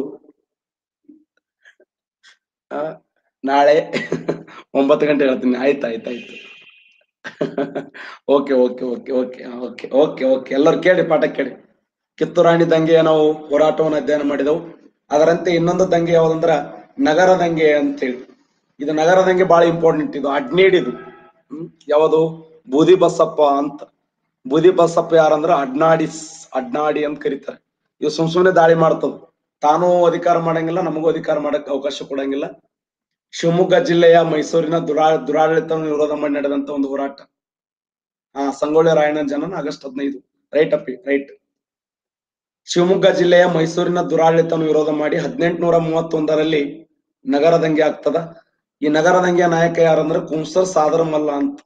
ನಾಳೆ 9 ಗಂಟೆ ಹೇಳ್ತೀನಿ ಆಯ್ತು okay okay okay okay okay okay okay ಎಲ್ಲರೂ ಕೇಳಿ ಪಾಠ ಕೇಳಿ ಕಿತ್ತೂರು ರಾಣಿ ದಂಗೆಯ ನಾವು ಹೋರಾಟವನ್ನು ಅಧ್ಯಯನ ಮಾಡಿದೆವು ಅದರಂತೆ ಇನ್ನೊಂದು ದಂಗೆ ಯಾವ್ದಂದ್ರ ನಗರ ದಂಗೆ ಅಂತ ಹೇಳಿ ಇದು ನಗರ ದಂಗೆ ಬಹಳ ಇಂಪಾರ್ಟೆಂಟ್ ಇದು ಅಡ್ನೇಡ್ ಇದು ಯಾವುದು ಬುಧಿಬಸಪ್ಪ ಅಂತ ಬುಧಿಬಸಪ್ಪ ಯಾರಂದ್ರ ಅಡ್ನಾಡಿ ಅಂತ ಕರೀತಾರೆ ಇವ್ ಸುಮ್ನೆ ದಾಳಿ ಮಾಡ್ತದ ತಾನೂ ಅಧಿಕಾರ ಮಾಡಂಗಿಲ್ಲ ನಮಗೂ ಅಧಿಕಾರ ಮಾಡಕ್ ಅವಕಾಶ ಕೊಡಂಗಿಲ್ಲ ಶಿವಮೊಗ್ಗ ಜಿಲ್ಲೆಯ ಮೈಸೂರಿನ ದುರಾಡಳಿತವನ್ನು ವಿರೋಧ ಮಾಡಿ ನಡೆದಂತ ಒಂದು ಹೋರಾಟ ಸಂಗೊಳ್ಳಿ ರಾಯಣ್ಣನ ಜನನ ಆಗಸ್ಟ್ 15 ರೈಟ್ ಅಪ್ಪಿ ರೈಟ್ ಶಿವಮೊಗ್ಗ ಜಿಲ್ಲೆಯ ಮೈಸೂರಿನ ದುರಾಡಳಿತವನ್ನು ವಿರೋಧ ಮಾಡಿ 1831ರಲ್ಲಿ ನಗರ ದಂಗೆ ಆಗ್ತದ ಈ ನಗರ ದಂಗೆಯ ನಾಯಕ ಯಾರಂದ್ರೆ ಕುಂಸರ್ ಸಾದರಮಲ್ಲ ಅಂತ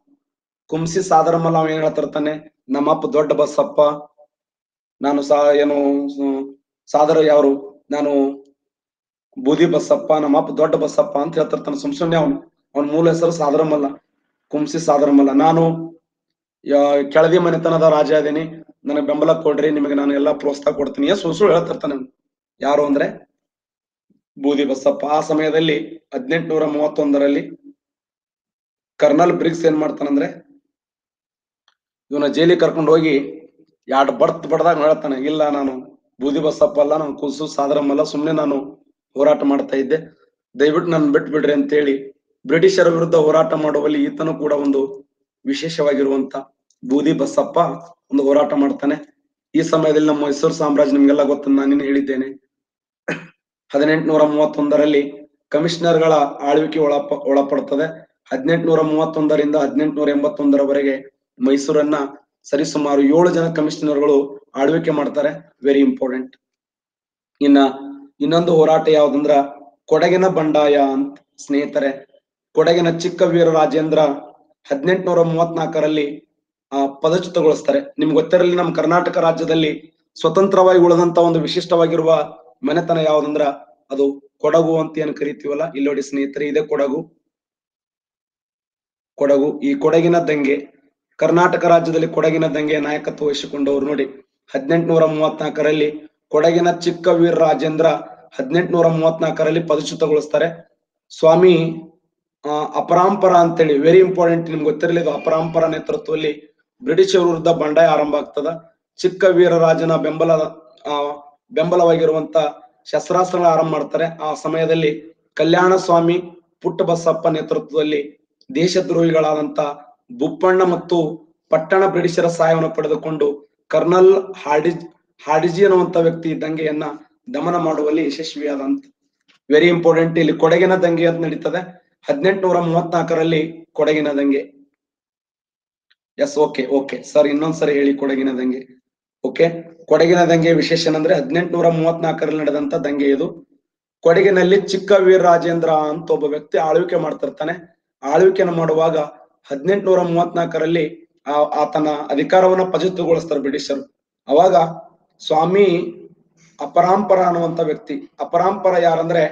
ಕುಂಸಿ ಸಾದರಮಲ್ಲ ಅವ ಏನ್ ಹೇಳ್ತಿರ್ತಾನೆ ನಮ್ಮಪ್ಪ ದೊಡ್ಡ ಬಸಪ್ಪ ನಾನು ಏನು ಸಾದರ ಯಾರು ನಾನು ಬೂದಿ ಬಸಪ್ಪ ನಮ್ಮಪ್ಪ ದೊಡ್ಡ ಬಸಪ್ಪ ಅಂತ ಹೇಳ್ತಿರ್ತಾನೆ ಸುಮ್ಸುಮ್ನೆ ಅವನ ಮೂಲ ಹೆಸರು ಸಾದರಮಲ್ಲ ಕುಂಸಿ ಸಾದರಮಲ್ಲ ನಾನು ಕೆಳದಿ ಮನೆತನದ ರಾಜ ಇದ್ದೀನಿ ನನಗೆ ಬೆಂಬಲ ಕೊಡ್ರಿ ನಿಮಗೆ ನಾನು ಎಲ್ಲಾ ಪ್ರೋತ್ಸಾಹ ಕೊಡ್ತೀನಿ ಸುಳ್ಳು ಹೇಳ್ತಿರ್ತಾನೆ ಯಾರು ಅಂದ್ರೆ ಬೂದಿಬಸಪ್ಪ. ಆ ಸಮಯದಲ್ಲಿ 1831ರಲ್ಲಿ ಕರ್ನಲ್ ಬ್ರಿಗ್ಸ್ ಏನ್ ಮಾಡ್ತಾನಂದ್ರೆ ಇವನ ಜೈಲಿಗೆ ಕರ್ಕೊಂಡು ಹೋಗಿ ಎರಡು ಬರ್ತ್ ಬಡ್ದಾಗ ಹೇಳ್ತಾನೆ, ಇಲ್ಲ ನಾನು ಬೂದಿಬಸಪ್ಪ ಅಲ್ಲ, ನಾನು ಕುಸು ಸಾದರಮ್ಮ ಅಲ್ಲ, ಸುಮ್ನೆ ನಾನು ಹೋರಾಟ ಮಾಡ್ತಾ ಇದ್ದೆ, ದಯವಿಟ್ಟು ನನ್ನ ಬಿಟ್ಬಿಡ್ರಿ ಅಂತೇಳಿ ಬ್ರಿಟಿಷರ ವಿರುದ್ಧ ಹೋರಾಟ ಮಾಡುವಲ್ಲಿ ಈತನು ಕೂಡ ಒಂದು ವಿಶೇಷವಾಗಿರುವಂತ ಬೂದಿಬಸಪ್ಪ ಒಂದು ಹೋರಾಟ ಮಾಡ್ತಾನೆ. ಈ ಸಮಯದಲ್ಲಿ ನಮ್ಮ ಮೈಸೂರು ಸಾಮ್ರಾಜ್ಯ ನಿಮ್ಗೆಲ್ಲ ಗೊತ್ತ, ನಾನೇನು ಹೇಳಿದ್ದೇನೆ, 1831ರಲ್ಲಿ ಕಮಿಷನರ್ಗಳ ಆಳ್ವಿಕೆ ಒಳಪಡ್ತದೆ. 1831ರಿಂದ 1881ರವರೆಗೆ ಮೈಸೂರನ್ನ ಸರಿಸುಮಾರು 7 ಜನ ಕಮಿಷನರ್ಗಳು ಆಳ್ವಿಕೆ ಮಾಡ್ತಾರೆ. Very important. ಇನ್ನೊಂದು ಹೋರಾಟ ಯಾವ್ದಂದ್ರ ಕೊಡಗಿನ ಬಂಡಾಯ ಅಂತ. ಸ್ನೇಹಿತರೆ, ಕೊಡಗಿನ ಚಿಕ್ಕ ವೀರರಾಜೇಂದ್ರ 1834ರಲ್ಲಿ ಪದಚ್ಯುತಗೊಳಿಸ್ತಾರೆ. ನಿಮ್ಗೆ ಗೊತ್ತಿರಲಿ, ನಮ್ಮ ಕರ್ನಾಟಕ ರಾಜ್ಯದಲ್ಲಿ ಸ್ವತಂತ್ರವಾಗಿ ಉಳಿದಂತ ಒಂದು ವಿಶಿಷ್ಟವಾಗಿರುವ ಮನೆತನ ಯಾವ್ದಂದ್ರ ಅದು ಕೊಡಗು ಅಂತ ಏನ್ ಕರಿತೀವಲ್ಲ. ಇಲ್ಲೋಡಿ ಸ್ನೇಹಿತರೆ, ಇದೇ ಕೊಡಗು. ಕೊಡಗು, ಈ ಕೊಡಗಿನ ದಂಗೆ, ಕರ್ನಾಟಕ ರಾಜ್ಯದಲ್ಲಿ ಕೊಡಗಿನ ದಂಗೆ ನಾಯಕತ್ವ ವಹಿಸಿಕೊಂಡವರು ನೋಡಿ. 1834ರಲ್ಲಿ ಕೊಡಗಿನ ಚಿಕ್ಕ ವೀರರಾಜೇಂದ್ರ 1834ರಲ್ಲಿ ಪದಚ್ಯುತಗೊಳಿಸ್ತಾರೆ. ಸ್ವಾಮಿ ಅಪರಾಂಪರ ಅಂತೇಳಿ, ವೆರಿ ಇಂಪಾರ್ಟೆಂಟ್, ನಿಮ್ಗೆ ಗೊತ್ತಿರಲಿಲ್ಲ, ಅಪರಾಂಪರ ನೇತೃತ್ವದಲ್ಲಿ ಬ್ರಿಟಿಷರ ವಿರುದ್ಧ ಬಂಡಾಯ ಆರಂಭ ಆಗ್ತದ. ಚಿಕ್ಕ ವೀರರಾಜನ ಬೆಂಬಲವಾಗಿರುವಂತ ಶಸ್ತ್ರಾಸ್ತ್ರ ಆರಂಭ ಮಾಡ್ತಾರೆ. ಆ ಸಮಯದಲ್ಲಿ ಕಲ್ಯಾಣ ಸ್ವಾಮಿ ಪುಟ್ಟಬಸಪ್ಪ ನೇತೃತ್ವದಲ್ಲಿ ದೇಶದ್ರೋಹಿಗಳಾದಂತ ಬುಪ್ಪಣ್ಣ ಮತ್ತು ಪಟ್ಟಣ ಬ್ರಿಟಿಷರ ಸಹಾಯವನ್ನು ಪಡೆದುಕೊಂಡು ಕರ್ನಲ್ ಹಾಡಿಜಿ ಅನ್ನುವಂತ ವ್ಯಕ್ತಿ ದಂಗೆಯನ್ನ ದಮನ ಮಾಡುವಲ್ಲಿ ಯಶಸ್ವಿಯಾದಂತ. Very important. ಇಲ್ಲಿ ಕೊಡಗಿನ ದಂಗೆ ಅಂತ ನಡೀತದೆ 1834ರಲ್ಲಿ ಕೊಡಗಿನ ದಂಗೆ. ಎಸ್, ಓಕೆ ಓಕೆ ಸರ್, ಇನ್ನೊಂದ್ಸರಿ ಹೇಳಿ ಕೊಡಗಿನ ದಂಗೆ. ಓಕೆ, ಕೊಡಗಿನ ದಂಗೆ ವಿಶೇಷ ಅಂದ್ರೆ 1834ರಲ್ಲಿ ನಡೆದಂತ ದಂಗೆ ಇದು. ಕೊಡಗಿನಲ್ಲಿ ಚಿಕ್ಕ ವೀರರಾಜೇಂದ್ರ ಅಂತ ಒಬ್ಬ ವ್ಯಕ್ತಿ ಆಳ್ವಿಕೆ ಮಾಡ್ತಿರ್ತಾನೆ. ಆಳ್ವಿಕೆಯನ್ನು ಮಾಡುವಾಗ 1834ರಲ್ಲಿ ಆತನ ಅಧಿಕಾರವನ್ನ ಪದಚ್ಯುತಗೊಳಿಸ್ತಾರೆ ಬ್ರಿಟಿಷರು. ಅವಾಗ ಸ್ವಾಮಿ ಅಪರಾಂಪರ ಅನ್ನುವಂತ ವ್ಯಕ್ತಿ, ಅಪರಾಂಪರ ಯಾರಂದ್ರೆ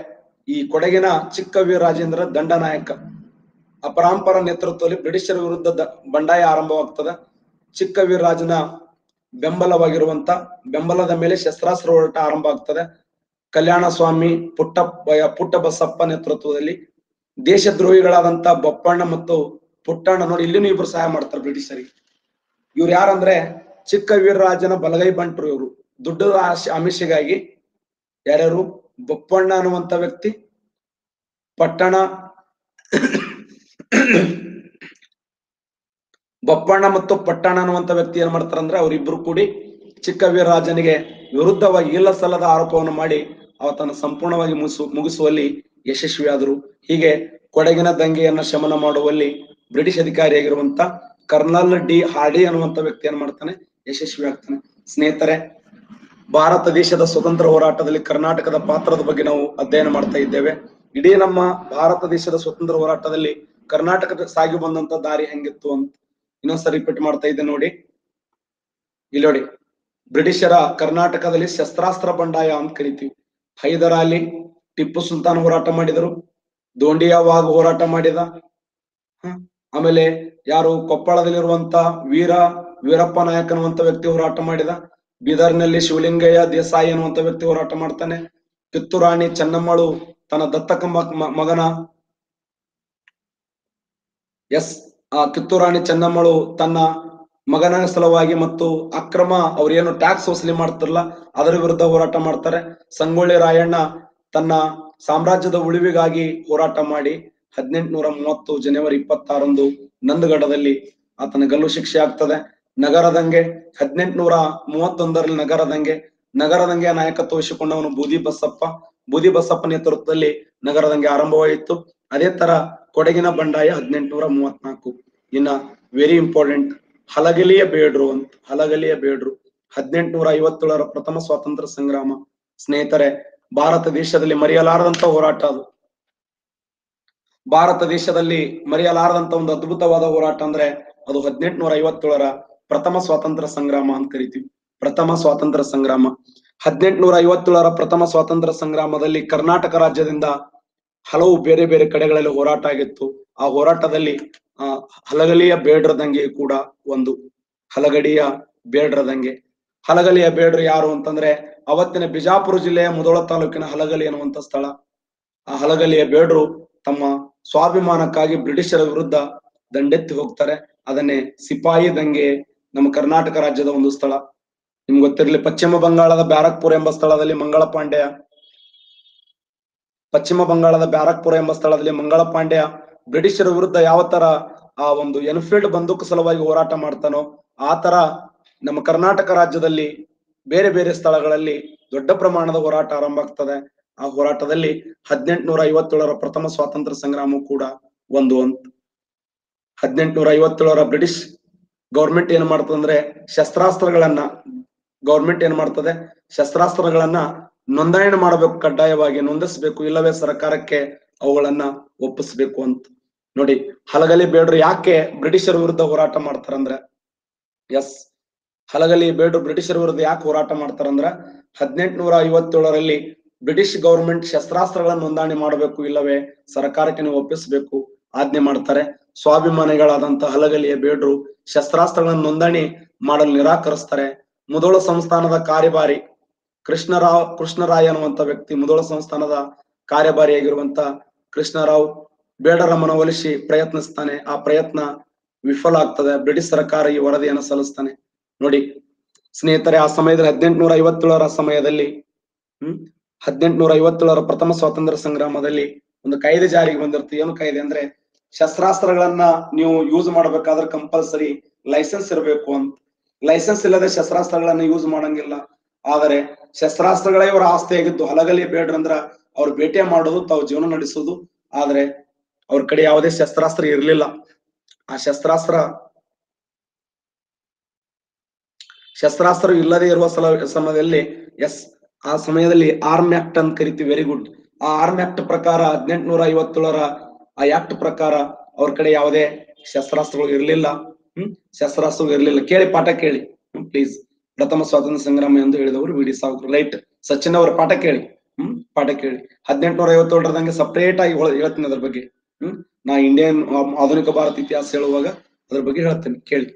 ಈ ಕೊಡಗಿನ ಚಿಕ್ಕ ವೀರರಾಜೇಂದ್ರ ದಂಡನಾಯಕ. ಅಪರಾಂಪರ ನೇತೃತ್ವದಲ್ಲಿ ಬ್ರಿಟಿಷರ ವಿರುದ್ಧ ಬಂಡಾಯ ಆರಂಭವಾಗ್ತದೆ. ಚಿಕ್ಕ ವೀರರಾಜನ ಬೆಂಬಲದ ಮೇಲೆ ಶಸ್ತ್ರಾಸ್ತ್ರ ಹೋರಾಟ ಆರಂಭ ಆಗ್ತದೆ. ಕಲ್ಯಾಣ ಸ್ವಾಮಿ ಪುಟ್ಟಬಸಪ್ಪ ನೇತೃತ್ವದಲ್ಲಿ ದೇಶದ್ರೋಹಿಗಳಾದಂತ ಬೊಪ್ಪಣ್ಣ ಮತ್ತು ಪುಟ್ಟಣ್ಣ ನೋಡಿ, ಇಲ್ಲಿನೂ ಇಬ್ರು ಸಹಾಯ ಮಾಡ್ತಾರೆ ಬ್ರಿಟಿಷರಿಗೆ. ಇವ್ರು ಯಾರಂದ್ರೆ ಚಿಕ್ಕ ವೀರರಾಜನ ಬಲಗೈ ಬಂಟ್ರು. ಇವರು ದುಡ್ಡು ಆಮಿಷಗಾಗಿ ಯಾರ್ಯಾರು, ಬೊಪ್ಪಣ್ಣ ಅನ್ನುವಂತ ವ್ಯಕ್ತಿ, ಬೊಪ್ಪಣ್ಣ ಅನ್ನುವಂತ ವ್ಯಕ್ತಿ ಏನ್ ಮಾಡ್ತಾರಂದ್ರೆ ಅವರಿಬ್ರು ಕೂಡಿ ಚಿಕ್ಕ ವೀರರಾಜನಿಗೆ ವಿರುದ್ಧವಾಗಿ ಇಲ್ಲ ಸಲ್ಲದ ಆರೋಪವನ್ನು ಮಾಡಿ ಅವತನ್ನ ಸಂಪೂರ್ಣವಾಗಿ ಮುಗಿಸುವಲ್ಲಿ ಯಶಸ್ವಿಯಾದರು. ಹೀಗೆ ಕೊಡಗಿನ ದಂಗೆಯನ್ನ ಶಮನ ಮಾಡುವಲ್ಲಿ ಬ್ರಿಟಿಷ್ ಅಧಿಕಾರಿಯಾಗಿರುವಂತ ಕರ್ನಲ್ ಡಿ ಹಾರ್ಡಿ ಅನ್ನುವಂತ ವ್ಯಕ್ತಿ ಏನ್ ಮಾಡ್ತಾನೆ, ಯಶಸ್ವಿ ಆಗ್ತಾನೆ. ಸ್ನೇಹಿತರೆ, ಭಾರತ ದೇಶದ ಸ್ವತಂತ್ರ ಹೋರಾಟದಲ್ಲಿ ಕರ್ನಾಟಕದ ಪಾತ್ರದ ಬಗ್ಗೆ ನಾವು ಅಧ್ಯಯನ ಮಾಡ್ತಾ ಇದ್ದೇವೆ. ಇಡೀ ನಮ್ಮ ಭಾರತ ದೇಶದ ಸ್ವತಂತ್ರ ಹೋರಾಟದಲ್ಲಿ ಕರ್ನಾಟಕದ ಸಾಗಿ ಬಂದಂತ ದಾರಿ ಹೆಂಗಿತ್ತು ಅಂತ ಇನ್ನೊಂದ್ಸರಿ ರಿಪೀಟ್ ಮಾಡ್ತಾ ಇದ್ದೆ ನೋಡಿ. ಇಲ್ಲಿ ನೋಡಿ, ಬ್ರಿಟಿಷರ ಕರ್ನಾಟಕದಲ್ಲಿ ಶಸ್ತ್ರಾಸ್ತ್ರ ಬಂಡಾಯ ಅಂತ ಕರಿತೀವಿ. ಹೈದರ್ ಅಲಿ, ಟಿಪ್ಪು ಸುಲ್ತಾನ್ ಹೋರಾಟ ಮಾಡಿದರು, ದೋಂಡಿಯಾ ವಾಘ್ ಹೋರಾಟ ಮಾಡಿದ, ಆಮೇಲೆ ಯಾರು ಕೊಪ್ಪಳದಲ್ಲಿರುವಂತ ವೀರಪ್ಪ ನಾಯಕ್ ಅನ್ನುವಂತ ವ್ಯಕ್ತಿ ಹೋರಾಟ ಮಾಡಿದ, ಬೀದರ್ನಲ್ಲಿ ಶಿವಲಿಂಗಯ್ಯ ದೇಸಾಯಿ ಅನ್ನುವಂತ ವ್ಯಕ್ತಿ ಹೋರಾಟ ಮಾಡ್ತಾನೆ, ಕಿತ್ತೂರು ರಾಣಿ ಚೆನ್ನಮ್ಮಳು ತನ್ನ ದತ್ತಕ ಮಗನ ಕಿತ್ತೂರು ರಾಣಿ ಚೆನ್ನಮ್ಮಳು ತನ್ನ ಮಗನ ಸಲುವಾಗಿ ಮತ್ತು ಅಕ್ರಮ ಅವ್ರೇನು ಟ್ಯಾಕ್ಸ್ ವಸೂಲಿ ಮಾಡ್ತಿರಲ್ಲ ಅದರ ವಿರುದ್ಧ ಹೋರಾಟ ಮಾಡ್ತಾರೆ. ಸಂಗೊಳ್ಳಿ ರಾಯಣ್ಣ ತನ್ನ ಸಾಮ್ರಾಜ್ಯದ ಉಳಿವಿಗಾಗಿ ಹೋರಾಟ ಮಾಡಿ 1830 ಜನವರಿ 26ರಂದು ನಂದಗಡದಲ್ಲಿ ಆತನ ಗಲ್ಲು ಶಿಕ್ಷೆ ಆಗ್ತದೆ. ನಗರದಂಗೆ 1831ರಲ್ಲಿ ನಗರದಂಗೆ ನಾಯಕತ್ವ ವಹಿಸಿಕೊಂಡವನು ಬೂದಿಬಸಪ್ಪ ನೇತೃತ್ವದಲ್ಲಿ ನಗರದಂಗೆ ಆರಂಭವಾಯಿತು. ಅದೇ ತರ ಕೊಡಗಿನ ಬಂಡಾಯ 1834. ಇನ್ನ ವೆರಿ ಇಂಪಾರ್ಟೆಂಟ್, ಹಲಗಲಿಯ ಬೇಡ್ರು ಅಂತ. ಹಲಗಲಿಯ ಬೇಡ್ರು 1857ರ ಪ್ರಥಮ ಸ್ವಾತಂತ್ರ್ಯ ಸಂಗ್ರಾಮ. ಸ್ನೇಹಿತರೆ, ಭಾರತ ದೇಶದಲ್ಲಿ ಮರೆಯಲಾರದಂತ ಒಂದು ಅದ್ಭುತವಾದ ಹೋರಾಟ ಅಂದ್ರೆ ಅದು 1857ರ ಪ್ರಥಮ ಸ್ವಾತಂತ್ರ್ಯ ಸಂಗ್ರಾಮ ಅಂತ ಕರಿತೀವಿ. ಪ್ರಥಮ ಸ್ವಾತಂತ್ರ್ಯ ಸಂಗ್ರಾಮ 1857ರ ಪ್ರಥಮ ಸ್ವಾತಂತ್ರ್ಯ ಸಂಗ್ರಾಮದಲ್ಲಿ ಕರ್ನಾಟಕ ರಾಜ್ಯದಿಂದ ಹಲವು ಬೇರೆ ಬೇರೆ ಕಡೆಗಳಲ್ಲಿ ಹೋರಾಟ ಆಗಿತ್ತು. ಆ ಹೋರಾಟದಲ್ಲಿ ಹಲಗಲಿಯ ಬೇಡ್ರ ದಂಗೆ ಕೂಡ ಒಂದು. ಹಲಗಲಿಯ ಬೇಡ್ರ ಯಾರು ಅಂತಂದ್ರೆ ಅವತ್ತಿನ ಬಿಜಾಪುರ ಜಿಲ್ಲೆಯ ಮುಧೋಳ ತಾಲೂಕಿನ ಹಲಗಲಿ ಅನ್ನುವಂತ ಸ್ಥಳ. ಆ ಹಲಗಲಿಯ ಬೇಡರು ತಮ್ಮ ಸ್ವಾಭಿಮಾನಕ್ಕಾಗಿ ಬ್ರಿಟಿಷರ ವಿರುದ್ಧ ದಂಡೆತ್ತಿ ಹೋಗ್ತಾರೆ. ಅದನ್ನೇ ಸಿಪಾಯಿ ದಂಗೆ ನಮ್ಮ ಕರ್ನಾಟಕ ರಾಜ್ಯದ ಒಂದು ಸ್ಥಳ. ನಿಮ್ಗೆ ಗೊತ್ತಿರಲಿ, ಪಶ್ಚಿಮ ಬಂಗಾಳದ ಬ್ಯಾರಕ್ ಪುರ ಎಂಬ ಸ್ಥಳದಲ್ಲಿ ಮಂಗಳ ಪಾಂಡೆಯ ಬ್ರಿಟಿಷರ ವಿರುದ್ಧ ಯಾವ ತರ ಆ ಒಂದು ಎನ್ಫೀಲ್ಡ್ ಬಂದೂಕು ಸಲುವಾಗಿ ಹೋರಾಟ ಮಾಡ್ತಾನೋ ಆ ತರ ನಮ್ಮ ಕರ್ನಾಟಕ ರಾಜ್ಯದಲ್ಲಿ ಬೇರೆ ಬೇರೆ ಸ್ಥಳಗಳಲ್ಲಿ ದೊಡ್ಡ ಪ್ರಮಾಣದ ಹೋರಾಟ ಆರಂಭ ಆಗ್ತದೆ. ಆ ಹೋರಾಟದಲ್ಲಿ 1857ರ ಪ್ರಥಮ ಸ್ವಾತಂತ್ರ್ಯ ಸಂಗ್ರಾಮವು ಕೂಡ ಒಂದು ಅಂತ. 1857ರ ಬ್ರಿಟಿಷ್ ಗೌರ್ಮೆಂಟ್ ಏನ್ ಮಾಡ್ತದೆ ಅಂದ್ರೆ ಶಸ್ತ್ರಾಸ್ತ್ರಗಳನ್ನ ನೋಂದಣಿ ಮಾಡಬೇಕು, ಕಡ್ಡಾಯವಾಗಿ ನೋಂದಿಸಬೇಕು, ಇಲ್ಲವೇ ಸರ್ಕಾರಕ್ಕೆ ಅವುಗಳನ್ನ ಒಪ್ಪಿಸಬೇಕು ಅಂತ. ನೋಡಿ, ಹಲಗಲಿ ಬೇಡರು ಯಾಕೆ ಬ್ರಿಟಿಷರ ವಿರುದ್ಧ ಹೋರಾಟ ಮಾಡ್ತಾರಂದ್ರೆ, ಹಲಗಲಿ ಬೇಡರು ಬ್ರಿಟಿಷರ ವಿರುದ್ಧ ಯಾಕೆ ಹೋರಾಟ ಮಾಡ್ತಾರಂದ್ರ, 1857ರಲ್ಲಿ ಬ್ರಿಟಿಷ್ ಗೌರ್ಮೆಂಟ್ ಶಸ್ತ್ರಾಸ್ತ್ರಗಳನ್ನ ನೋಂದಣಿ ಮಾಡಬೇಕು, ಇಲ್ಲವೇ ಸರ್ಕಾರಕ್ಕೆ ನೀವು ಒಪ್ಪಿಸಬೇಕು ಆಜ್ಞೆ ಮಾಡ್ತಾರೆ. ಸ್ವಾಭಿಮಾನಿಗಳಾದಂತ ಹಲಗಲಿಯ ಬೇಡರು ಶಸ್ತ್ರಾಸ್ತ್ರಗಳನ್ನ ನೋಂದಣಿ ಮಾಡಲು ನಿರಾಕರಿಸ್ತಾರೆ. ಮುಧೋಳ ಸಂಸ್ಥಾನದ ಕಾರ್ಯಭಾರಿ ಕೃಷ್ಣರಾಯ ಅನ್ನುವಂತ ವ್ಯಕ್ತಿ, ಮುಧೋಳ ಸಂಸ್ಥಾನದ ಕಾರ್ಯಭಾರಿಯಾಗಿರುವಂತ ಕೃಷ್ಣರಾವ್ ಬೇಡರ ಮನವೊಲಿಸಿ ಪ್ರಯತ್ನಿಸ್ತಾನೆ. ಆ ಪ್ರಯತ್ನ ವಿಫಲ ಆಗ್ತದೆ. ಬ್ರಿಟಿಷ್ ಸರ್ಕಾರ ಈ ವರದಿಯನ್ನು ಸಲ್ಲಿಸ್ತಾನೆ. ನೋಡಿ ಸ್ನೇಹಿತರೆ, ಆ ಸಮಯದಲ್ಲಿ 1857ರ ಸಮಯದಲ್ಲಿ 1857ರ ಪ್ರಥಮ ಸ್ವಾತಂತ್ರ್ಯ ಸಂಗ್ರಾಮದಲ್ಲಿ ಒಂದು ಕಾಯ್ದೆ ಜಾರಿಗೆ ಬಂದಿರುತ್ತೆ. ಏನು ಕಾಯ್ದೆ ಅಂದ್ರೆ, ಶಸ್ತ್ರಾಸ್ತ್ರಗಳನ್ನ ನೀವು ಯೂಸ್ ಮಾಡ್ಬೇಕಾದ್ರೆ ಕಂಪಲ್ಸರಿ ಲೈಸೆನ್ಸ್ ಇರಬೇಕು ಅಂತ. ಲೈಸೆನ್ಸ್ ಇಲ್ಲದೆ ಶಸ್ತ್ರಾಸ್ತ್ರಗಳನ್ನ ಯೂಸ್ ಮಾಡಂಗಿಲ್ಲ. ಆದರೆ ಶಸ್ತ್ರಾಸ್ತ್ರಗಳೇ ಅವರ ಆಸ್ತಿಯಾಗಿತ್ತು. ಹಲಗಲಿ ಬೇಡ್ರಂದ್ರ ಅವ್ರು ಬೇಟೆ ಮಾಡೋದು, ತಾವು ಜೀವನ ನಡೆಸೋದು. ಆದ್ರೆ ಅವ್ರ ಕಡೆ ಯಾವುದೇ ಶಸ್ತ್ರಾಸ್ತ್ರ ಇರ್ಲಿಲ್ಲ. ಆ ಶಸ್ತ್ರಾಸ್ತ್ರ ಇಲ್ಲದೆ ಇರುವ ಸಮಯದಲ್ಲಿ ಆ ಸಮಯದಲ್ಲಿ ಆರ್ಮ್ ಆಕ್ಟ್ ಅಂತ ಕರಿತೀವಿ. Very good. ಆ ಆರ್ಮ್ ಆಕ್ಟ್ ಪ್ರಕಾರ 1857ರ ಆ ಆಕ್ಟ್ ಪ್ರಕಾರ ಅವ್ರ ಕಡೆ ಯಾವುದೇ ಶಸ್ತ್ರಾಸ್ತ್ರಗಳು ಇರ್ಲಿಲ್ಲ. ಕೇಳಿ, ಪಾಠ ಕೇಳಿ ಪ್ಲೀಸ್. ಪ್ರಥಮ ಸ್ವಾತಂತ್ರ್ಯ ಸಂಗ್ರಾಮ ಎಂದು ಹೇಳಿದವರು V D Savarkar. Right Sachin ಅವರ ಪಾಠ ಕೇಳಿ. ಪಾಠ ಕೇಳಿ. 1857ರಂಗೆ ಸಪ್ರೇಟ್ ಆಗಿ ಹೇಳ್ತೀನಿ ಅದ್ರ ಬಗ್ಗೆ. ನಾ ಇಂಡಿಯನ್ ಆಧುನಿಕ ಭಾರತ ಇತಿಹಾಸ ಹೇಳುವಾಗ ಅದ್ರ ಬಗ್ಗೆ ಹೇಳ್ತೇನೆ, ಕೇಳಿ.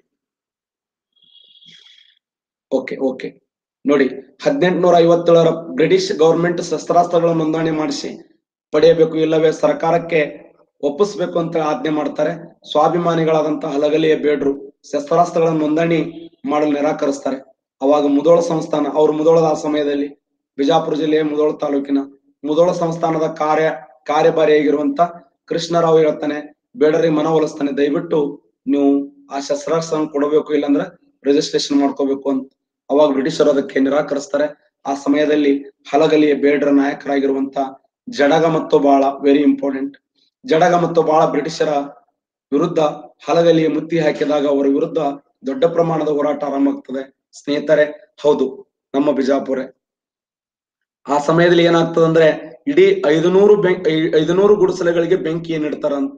ಓಕೆ ಓಕೆ ನೋಡಿ, 1857ರ ಬ್ರಿಟಿಷ್ ಗೌರ್ಮೆಂಟ್ ಶಸ್ತ್ರಾಸ್ತ್ರಗಳನ್ನು ನೋಂದಣಿ ಮಾಡಿಸಿ ಪಡೆಯಬೇಕು, ಇಲ್ಲವೇ ಸರ್ಕಾರಕ್ಕೆ ಒಪ್ಪಿಸ್ಬೇಕು ಅಂತ ಆಜ್ಞೆ ಮಾಡ್ತಾರೆ. ಸ್ವಾಭಿಮಾನಿಗಳಾದಂತಹ ಹಲಗಲಿಯ ಬೇಡರು ಶಸ್ತ್ರಾಸ್ತ್ರಗಳನ್ನು ನೋಂದಣಿ ಮಾಡಲು ನಿರಾಕರಿಸ್ತಾರೆ. ಅವಾಗ ಮುಧೋಳ ಸಂಸ್ಥಾನ, ಅವರು ಮುಧೋಳದ ಆ ಸಮಯದಲ್ಲಿ ಬಿಜಾಪುರ ಜಿಲ್ಲೆಯ ಮುಧೋಳ ತಾಲೂಕಿನ ಮುಧೋಳ ಸಂಸ್ಥಾನದ ಕಾರ್ಯಭಾರಿಯಾಗಿರುವಂತ ಕೃಷ್ಣರಾವ್ ಹೇಳ್ತಾನೆ, ಬೇಡರಿಗೆ ಮನವೊಲಿಸ್ತಾನೆ, ದಯವಿಟ್ಟು ನೀವು ಆ ಶಸ್ತ್ರಾಸ್ತ್ರ ಕೊಡಬೇಕು, ಇಲ್ಲಾಂದ್ರೆ ರಿಜಿಸ್ಟ್ರೇಷನ್ ಮಾಡ್ಕೋಬೇಕು ಅಂತ. ಅವಾಗ ಬ್ರಿಟಿಷರು ಅದಕ್ಕೆ ನಿರಾಕರಿಸ್ತಾರೆ. ಆ ಸಮಯದಲ್ಲಿ ಹಲಗಲಿಯ ಬೇಡರ ನಾಯಕರಾಗಿರುವಂತ ಜಡಗ ಮತ್ತು ಬಾಳ, ವೆರಿ ಇಂಪಾರ್ಟೆಂಟ್, ಜಡಗ ಮತ್ತು ಬಾಳ ಬ್ರಿಟಿಷರ ವಿರುದ್ಧ ಹಲಗಲಿಯ ಮುತ್ತಿ ಹಾಕಿದಾಗ ಅವರ ವಿರುದ್ಧ ದೊಡ್ಡ ಪ್ರಮಾಣದ ಹೋರಾಟ ಆರಂಭ ಆಗ್ತದೆ. ಸ್ನೇಹಿತರೆ, ಹೌದು ನಮ್ಮ ಬಿಜಾಪುರ. ಆ ಸಮಯದಲ್ಲಿ ಏನಾಗ್ತದಂದ್ರೆ ಇಡೀ 500 ಗುಡಿಸಲುಗಳಿಗೆ ಬೆಂಕಿ ನೀಡ್ತಾರಂತ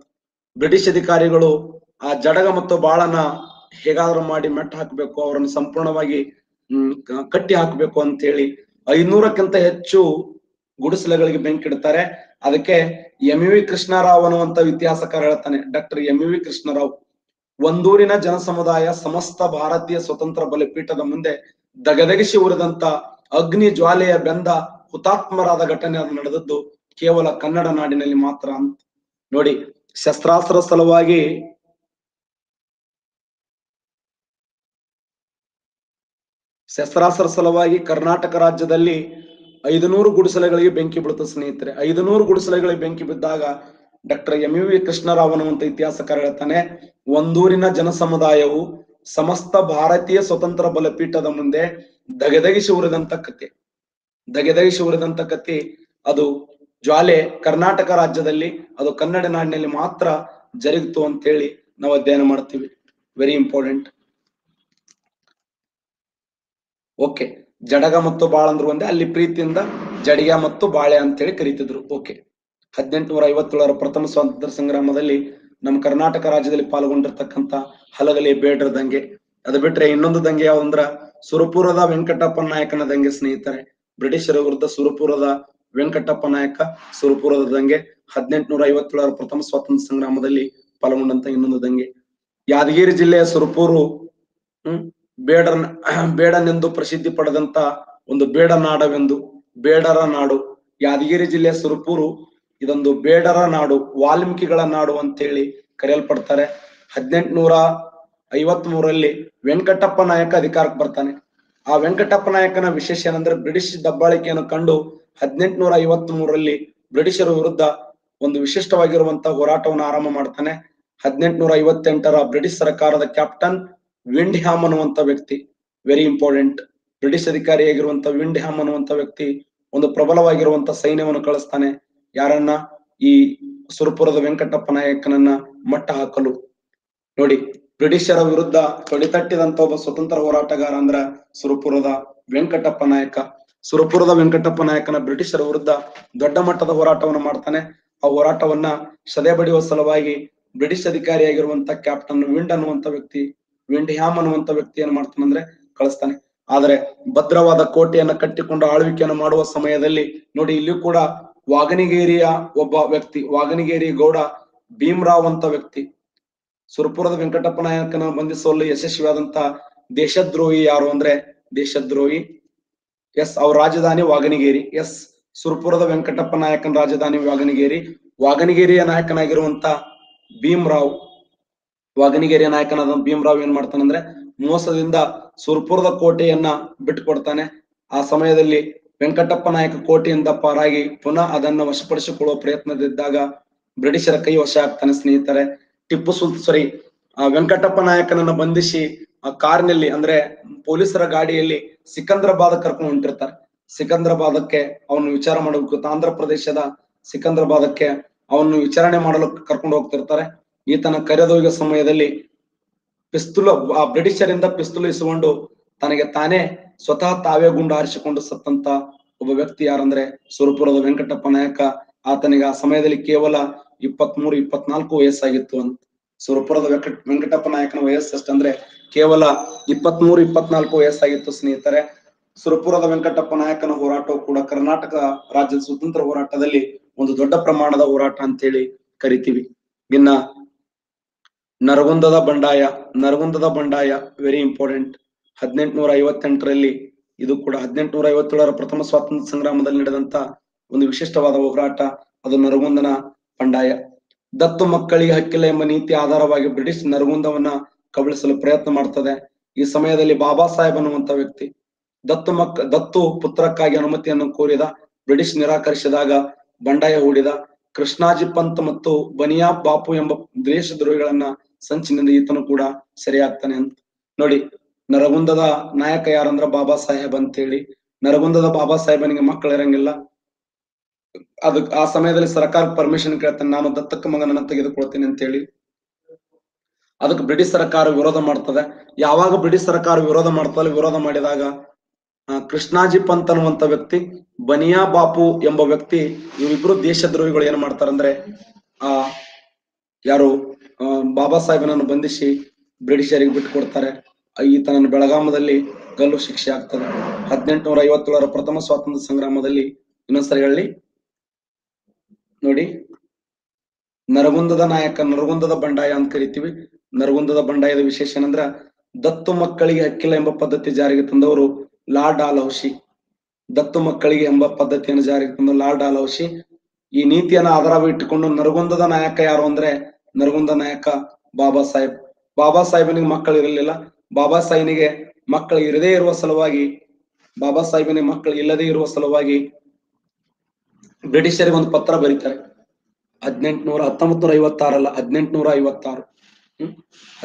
ಬ್ರಿಟಿಷ್ ಅಧಿಕಾರಿಗಳು. ಆ ಜಡಗ ಮತ್ತು ಬಾಳನ ಹೇಗಾದ್ರೂ ಮಾಡಿ ಮೆಟ್ಟ ಹಾಕ್ಬೇಕು, ಅವರನ್ನು ಸಂಪೂರ್ಣವಾಗಿ ಕಟ್ಟಿ ಹಾಕ್ಬೇಕು ಅಂತ ಹೇಳಿ 500ಕ್ಕಿಂತ ಹೆಚ್ಚು ಗುಡಿಸಲುಗಳಿಗೆ ಬೆಂಕಿ ಇಡ್ತಾರೆ. ಅದಕ್ಕೆ ಎಂಇವಿ ಕೃಷ್ಣರಾವ್ ಅನ್ನುವಂತ ಇತಿಹಾಸಕಾರ ಹೇಳ್ತಾನೆ, ಡಾಕ್ಟರ್ ಎಂಇವಿ ಕೃಷ್ಣರಾವ್, ಒಂದೂರಿನ ಜನಸಮುದಾಯ ಸಮಸ್ತ ಭಾರತೀಯ ಸ್ವತಂತ್ರ ಬಲಿಪೀಠದ ಮುಂದೆ ದಗದಗಿಸಿ ಉರಿದಂತ ಅಗ್ನಿ ಜ್ವಾಲೆಯ ಬೆಂದ ಹುತಾತ್ಮರಾದ ಘಟನೆ ಅದು ನಡೆದದ್ದು ಕೇವಲ ಕನ್ನಡ ನಾಡಿನಲ್ಲಿ ಮಾತ್ರ ಅಂತ. ನೋಡಿ, ಶಸ್ತ್ರಾಸ್ತ್ರ ಸಲುವಾಗಿ ಕರ್ನಾಟಕ ರಾಜ್ಯದಲ್ಲಿ 500 ಗುಡಿಸಲುಗಳಿಗೆ ಬೆಂಕಿ ಬಿಡುತ್ತೆ ಸ್ನೇಹಿತರೆ. 500 ಗುಡಿಸಲುಗಳಿಗೆ ಬೆಂಕಿ ಬಿದ್ದಾಗ ಡಾಕ್ಟರ್ ಎಂಇವಿ ಕೃಷ್ಣರಾವ್ ಅನ್ನುವಂತ ಇತಿಹಾಸಕಾರ ಹೇಳ್ತಾನೆ, ಒಂದೂರಿನ ಜನಸಮುದಾಯವು ಸಮಸ್ತ ಭಾರತೀಯ ಸ್ವತಂತ್ರ ಬಲಪೀಠದ ಮುಂದೆ ದಗೆದಗಿಸಿ ಉರಿದಂತ ಕತ್ತಿ ಅದು ಜ್ವಾಲೆ ಕರ್ನಾಟಕ ರಾಜ್ಯದಲ್ಲಿ, ಅದು ಕನ್ನಡ ನಾಡಿನಲ್ಲಿ ಮಾತ್ರ ಜರುಗಿತು ಅಂತ ಹೇಳಿ ನಾವು ಅಧ್ಯಯನ ಮಾಡ್ತೀವಿ. Very important. ಓಕೆ, ಜಡಗ ಮತ್ತು ಬಾಳ ಅಂದ್ರು ಒಂದೇ, ಅಲ್ಲಿ ಪ್ರೀತಿಯಿಂದ ಜಡಿಯ ಮತ್ತು ಬಾಳೆ ಅಂತೇಳಿ ಕರೀತಿದ್ರು. ಓಕೆ, 1857ರ ಪ್ರಥಮ ಸ್ವಾತಂತ್ರ್ಯ ಸಂಗ್ರಾಮದಲ್ಲಿ ನಮ್ಮ ಕರ್ನಾಟಕ ರಾಜ್ಯದಲ್ಲಿ ಪಾಲ್ಗೊಂಡಿರ್ತಕ್ಕಂತ ಹಲಗಲಿ ಬೇಡರ ದಂಗೆ. ಅದು ಬಿಟ್ರೆ ಇನ್ನೊಂದು ದಂಗೆ ಯಾವ್ದಂದ್ರ ಸುರಪುರದ ವೆಂಕಟಪ್ಪ ನಾಯಕನ ದಂಗೆ ಸ್ನೇಹಿತರೆ. ಬ್ರಿಟಿಷರ ವಿರುದ್ಧ ಸುರಪುರದ ವೆಂಕಟಪ್ಪ ನಾಯಕ, ಸುರಪುರದ ದಂಗೆ 1857ರ ಪ್ರಥಮ ಸ್ವಾತಂತ್ರ್ಯ ಸಂಗ್ರಾಮದಲ್ಲಿ ಪಾಲ್ಗೊಂಡಂತ ಇನ್ನೊಂದು ದಂಗೆ. ಯಾದಗಿರಿ ಜಿಲ್ಲೆಯ ಸುರಪೂರು ಬೇಡನೆಂದು ಪ್ರಸಿದ್ಧಿ ಪಡೆದಂತ ಒಂದು ಬೇಡ ನಾಡವೆಂದು ಬೇಡರ ನಾಡು ಯಾದಗಿರಿ ಜಿಲ್ಲೆ ಸುರಪೂರು ಇದೊಂದು ಬೇಡರ ನಾಡು ವಾಲ್ಮೀಕಿಗಳ ನಾಡು ಅಂತ ಹೇಳಿ ಕರೆಯಲ್ಪಡುತ್ತಾರೆ 1853 ರಲ್ಲಿ ವೆಂಕಟಪ್ಪ ನಾಯಕ ಅಧಿಕಾರಕ್ಕೆ ಬರ್ತಾನೆ ಆ ವೆಂಕಟಪ್ಪ ನಾಯಕನ ವಿಶೇಷ ಏನಂದ್ರೆ ಬ್ರಿಟಿಷ್ ದಬ್ಬಾಳಿಕೆಯನ್ನು ಕಂಡು 1853 ರಲ್ಲಿ ಬ್ರಿಟಿಷರ ವಿರುದ್ಧ ಒಂದು ವಿಶಿಷ್ಟವಾಗಿರುವಂತ ಹೋರಾಟವನ್ನು ಆರಂಭ ಮಾಡ್ತಾನೆ 1858 ರ ಬ್ರಿಟಿಷ್ ಸರ್ಕಾರದ ಕ್ಯಾಪ್ಟನ್ ವಿಂಡ್ಹ್ಯಾಮ್ ಅನ್ನುವಂತ ವ್ಯಕ್ತಿ ವೆರಿ ಇಂಪಾರ್ಟೆಂಟ್ ಬ್ರಿಟಿಷ್ ಅಧಿಕಾರಿಯಾಗಿರುವಂತ ವಿಂಡ್ಹ್ಯಾಮ್ ಅನ್ನುವಂತ ವ್ಯಕ್ತಿ ಒಂದು ಪ್ರಬಲವಾಗಿರುವಂತ ಸೈನ್ಯವನ್ನು ಕಳಿಸ್ತಾನೆ ಯಾರನ್ನ ಈ ಸುರಪುರದ ವೆಂಕಟಪ್ಪ ನಾಯಕನನ್ನ ಮಟ್ಟ ಹಾಕಲು ನೋಡಿ ಬ್ರಿಟಿಷರ ವಿರುದ್ಧ ತೊಡೆತಟ್ಟಿದಂತ ಒಬ್ಬ ಸ್ವತಂತ್ರ ಹೋರಾಟಗಾರ ಅಂದ್ರ ಸುರಪುರದ ವೆಂಕಟಪ್ಪ ನಾಯಕ ಸುರಪುರದ ವೆಂಕಟಪ್ಪ ನಾಯಕನ ಬ್ರಿಟಿಷರ ವಿರುದ್ಧ ದೊಡ್ಡ ಮಟ್ಟದ ಹೋರಾಟವನ್ನು ಮಾಡ್ತಾನೆ ಆ ಹೋರಾಟವನ್ನ ಸದೆಬಡಿಯುವ ಸಲುವಾಗಿ ಬ್ರಿಟಿಷ್ ಅಧಿಕಾರಿಯಾಗಿರುವಂತ ಕ್ಯಾಪ್ಟನ್ ವಿಂಡ್ ಅನ್ನುವಂತ ವ್ಯಕ್ತಿ ವಿಂಡ್ ಹ್ಯಾಮ್ ಅನ್ನುವಂತ ವ್ಯಕ್ತಿ ಏನ್ ಮಾಡ್ತಾನಂದ್ರೆ ಕಳಿಸ್ತಾನೆ ಆದ್ರೆ ಭದ್ರವಾದ ಕೋಟೆಯನ್ನ ಕಟ್ಟಿಕೊಂಡು ಆಳ್ವಿಕೆಯನ್ನು ಮಾಡುವ ಸಮಯದಲ್ಲಿ ನೋಡಿ ಇಲ್ಲಿಯೂ ಕೂಡ ವಾಗಣಿಗೇರಿಯ ಒಬ್ಬ ವ್ಯಕ್ತಿ ವಾಗಣಿಗೇರಿ ಗೌಡ ಭೀಮರಾವ್ ಅಂತ ವ್ಯಕ್ತಿ ಸುರಪುರದ ವೆಂಕಟಪ್ಪ ನಾಯಕನ ಬಂಧಿಸುವಲ್ಲಿ ಯಶಸ್ವಿಯಾದಂತ ದೇಶದ್ರೋಹಿ ಯಾರು ಅಂದ್ರೆ ದೇಶದ್ರೋಹಿ ಎಸ್ ಅವ್ರ ರಾಜಧಾನಿ ವಾಗಣಿಗೇರಿ ಎಸ್ ಸುರಪುರದ ವೆಂಕಟಪ್ಪ ನಾಯಕನ ರಾಜಧಾನಿ ವಾಗಣಿಗೇರಿ ವಾಗಣಿಗೇರಿಯ ನಾಯಕನಾಗಿರುವಂತ ಭೀಮರಾವ್ ವಾಗಣಿಗೇರಿಯ ನಾಯಕನಾದ ಭೀಮರಾವ್ ಏನ್ ಮಾಡ್ತಾನಂದ್ರೆ ಮೋಸದಿಂದ ಸುರಪುರದ ಕೋಟೆಯನ್ನ ಬಿಟ್ಟುಕೊಡ್ತಾನೆ ಆ ಸಮಯದಲ್ಲಿ ವೆಂಕಟಪ್ಪ ನಾಯಕ ಕೋಟೆಯಿಂದ ಪಾರಾಗಿ ಪುನಃ ಅದನ್ನು ವಶಪಡಿಸಿಕೊಳ್ಳುವ ಪ್ರಯತ್ನದಿದ್ದಾಗ ಬ್ರಿಟಿಷರ ಕೈ ವಶ ಆಗ್ತಾನೆ ಸ್ನೇಹಿತರೆ ಟಿಪ್ಪು ಸುಲ್ತಾನ್ ಸಾರಿ ವೆಂಕಟಪ್ಪ ನಾಯಕನನ್ನ ಬಂಧಿಸಿ ಆ ಕಾರ್ನಲ್ಲಿ ಅಂದ್ರೆ ಪೊಲೀಸರ ಗಾಡಿಯಲ್ಲಿ ಸಿಕಂದ್ರಾಬಾದ್ ಕರ್ಕೊಂಡು ಹೊಂಟಿರ್ತಾರೆ ಸಿಕಂದ್ರಾಬಾದಕ್ಕೆ ಅವನು ವಿಚಾರ ಮಾಡಬೇಕು ಆಂಧ್ರ ಪ್ರದೇಶದ ಸಿಕಂದ್ರಾಬಾದಕ್ಕೆ ಅವನು ವಿಚಾರಣೆ ಮಾಡಲು ಕರ್ಕೊಂಡು ಹೋಗ್ತಿರ್ತಾರೆ ಈತನ ಕರೆದೊಯ್ಯುವ ಸಮಯದಲ್ಲಿ ಪಿಸ್ತೂಲು ಆ ಬ್ರಿಟಿಷರಿಂದ ಪಿಸ್ತೂಲು ಇಸ್ಕೊಂಡು ತನಗೆ ತಾನೇ ಸ್ವತಃ ತಾವೇ ಗುಂಡು ಹಾರಿಸಿಕೊಂಡು ಸತ್ತಂತ ಒಬ್ಬ ವ್ಯಕ್ತಿ ಯಾರಂದ್ರೆ ಸುರಪುರದ ವೆಂಕಟಪ್ಪ ನಾಯಕ ಆತನಿಗೆ ಆ ಸಮಯದಲ್ಲಿ ಕೇವಲ 23-24 ವಯಸ್ಸಾಗಿತ್ತು ಅಂತ ಸುರಪುರದ ವೆಂಕಟಪ್ಪ ನಾಯಕನ ವಯಸ್ಸಷ್ಟಂದ್ರೆ ಕೇವಲ 23-24 ವಯಸ್ಸಾಗಿತ್ತು ಸ್ನೇಹಿತರೆ ಸುರಪುರದ ವೆಂಕಟಪ್ಪ ನಾಯಕನ ಹೋರಾಟವು ಕೂಡ ಕರ್ನಾಟಕ ರಾಜ್ಯದ ಸ್ವತಂತ್ರ ಹೋರಾಟದಲ್ಲಿ ಒಂದು ದೊಡ್ಡ ಪ್ರಮಾಣದ ಹೋರಾಟ ಅಂತೇಳಿ ಕರಿತೀವಿ ಇನ್ನ ನರಗುಂದದ ಬಂಡಾಯ ವೆರಿ ಇಂಪಾರ್ಟೆಂಟ್ 1858 ರಲ್ಲಿ ಇದು ಕೂಡ 1857 ರ ಪ್ರಥಮ ಸ್ವಾತಂತ್ರ್ಯ ಸಂಗ್ರಾಮದಲ್ಲಿ ನಡೆದಂತ ಒಂದು ವಿಶಿಷ್ಟವಾದ ಹೋರಾಟ ಅದು ನರಗುಂದನ ಬಂಡಾಯ ದತ್ತು ಮಕ್ಕಳಿಗೆ ಹಕ್ಕಿಲ್ಲ ಎಂಬ ನೀತಿ ಆಧಾರವಾಗಿ ಬ್ರಿಟಿಷ್ ನರಗುಂದವನ್ನ ಕಬಳಿಸಲು ಪ್ರಯತ್ನ ಮಾಡ್ತದೆ ಈ ಸಮಯದಲ್ಲಿ ಬಾಬಾ ಸಾಹೇಬ್ ಅನ್ನುವಂತ ವ್ಯಕ್ತಿ ದತ್ತು ಪುತ್ರಕ್ಕಾಗಿ ಅನುಮತಿಯನ್ನು ಕೋರಿದ ಬ್ರಿಟಿಷ್ ನಿರಾಕರಿಸಿದಾಗ ಬಂಡಾಯ ಹೂಡಿದ ಕೃಷ್ಣಾಜಿ ಪಂತ್ ಮತ್ತು ಬನಿಯಾ ಬಾಪು ಎಂಬ ದೇಶದ್ರೋಹಿಗಳನ್ನ ಸಂಚಿನಿಂದ ಈತನು ಕೂಡ ಸೆರೆಯಾಗ್ತಾನೆ ಅಂತ ನೋಡಿ ನರಗುಂದದ ನಾಯಕ ಯಾರಂದ್ರ ಬಾಬಾ ಸಾಹೇಬ್ ಅಂತೇಳಿ ನರಗುಂದದ ಬಾಬಾ ಸಾಹೇಬನಿಗೆ ಮಕ್ಕಳು ಇರಂಗಿಲ್ಲ ಅದಕ್ಕೆ ಆ ಸಮಯದಲ್ಲಿ ಸರ್ಕಾರ ಪರ್ಮಿಷನ್ ಕೇಳ್ತಾನೆ ನಾನು ದತ್ತಕ್ಕ ಮಗನನ್ನ ತೆಗೆದುಕೊಳ್ತೀನಿ ಅಂತೇಳಿ ಅದಕ್ಕೆ ಬ್ರಿಟಿಷ್ ಸರ್ಕಾರ ವಿರೋಧ ಮಾಡ್ತದೆ ಯಾವಾಗ ಬ್ರಿಟಿಷ್ ಸರ್ಕಾರ ವಿರೋಧ ಮಾಡ್ತಲ್ಲ ವಿರೋಧ ಮಾಡಿದಾಗ ಕೃಷ್ಣಾಜಿ ಪಂತ್ ಅನ್ನುವಂತ ವ್ಯಕ್ತಿ ಬನಿಯಾ ಬಾಪು ಎಂಬ ವ್ಯಕ್ತಿ ಇವರಿಬ್ರು ದೇಶದ್ರೋಹಿಗಳು ಏನ್ ಮಾಡ್ತಾರಂದ್ರೆ ಯಾರು ಬಾಬಾ ಸಾಹೇಬನನ್ನು ಬಂಧಿಸಿ ಬ್ರಿಟಿಷರಿಗೆ ಬಿಟ್ಟುಕೊಡ್ತಾರೆ ಈತನನ್ನು ಬೆಳಗಾಮದಲ್ಲಿ ಗಲ್ಲು ಶಿಕ್ಷೆ ಆಗ್ತದೆ 1857 ರ ಪ್ರಥಮ ಸ್ವಾತಂತ್ರ್ಯ ಸಂಗ್ರಾಮದಲ್ಲಿ ಇನ್ನೊಂದ್ಸರಿ ಹೇಳಿ ನೋಡಿ ನರಗುಂದದ ನಾಯಕ ನರಗುಂದದ ಬಂಡಾಯ ಅಂತ ಕರಿತೀವಿ ನರಗುಂದದ ಬಂಡಾಯದ ವಿಶೇಷ ಏನಂದ್ರ ದತ್ತು ಮಕ್ಕಳಿಗೆ ಹಕ್ಕಿಲ್ಲ ಎಂಬ ಪದ್ಧತಿ ಜಾರಿಗೆ ತಂದವರು ಲಾರ್ಡ್ ಡಾಲ್ಹೌಸಿ ದತ್ತು ಮಕ್ಕಳಿಗೆ ಎಂಬ ಪದ್ಧತಿಯನ್ನು ಜಾರಿಗೆ ತಂದು ಲಾರ್ಡ್ ಡಾಲ್ಹೌಸಿ ಈ ನೀತಿಯನ್ನು ಆಧಾರವಿಟ್ಟುಕೊಂಡು ನರಗುಂದದ ನಾಯಕ ಯಾರು ಅಂದ್ರೆ ನರಗುಂದ ನಾಯಕ ಬಾಬಾ ಸಾಹೇಬ್ ಬಾಬಾ ಸಾಹೇಬನಿಗೆ ಮಕ್ಕಳು ಇರಲಿಲ್ಲ ಬಾಬಾ ಸಾಹೇಬನಿಗೆ ಮಕ್ಕಳು ಇರದೇ ಇರುವ ಸಲುವಾಗಿ ಬಾಬಾ ಸಾಹೇಬನಿಗೆ ಮಕ್ಕಳು ಇಲ್ಲದೆ ಇರುವ ಸಲುವಾಗಿ ಬ್ರಿಟಿಷರಿಗೆ ಒಂದು ಪತ್ರ ಬರೀತಾರೆ 1956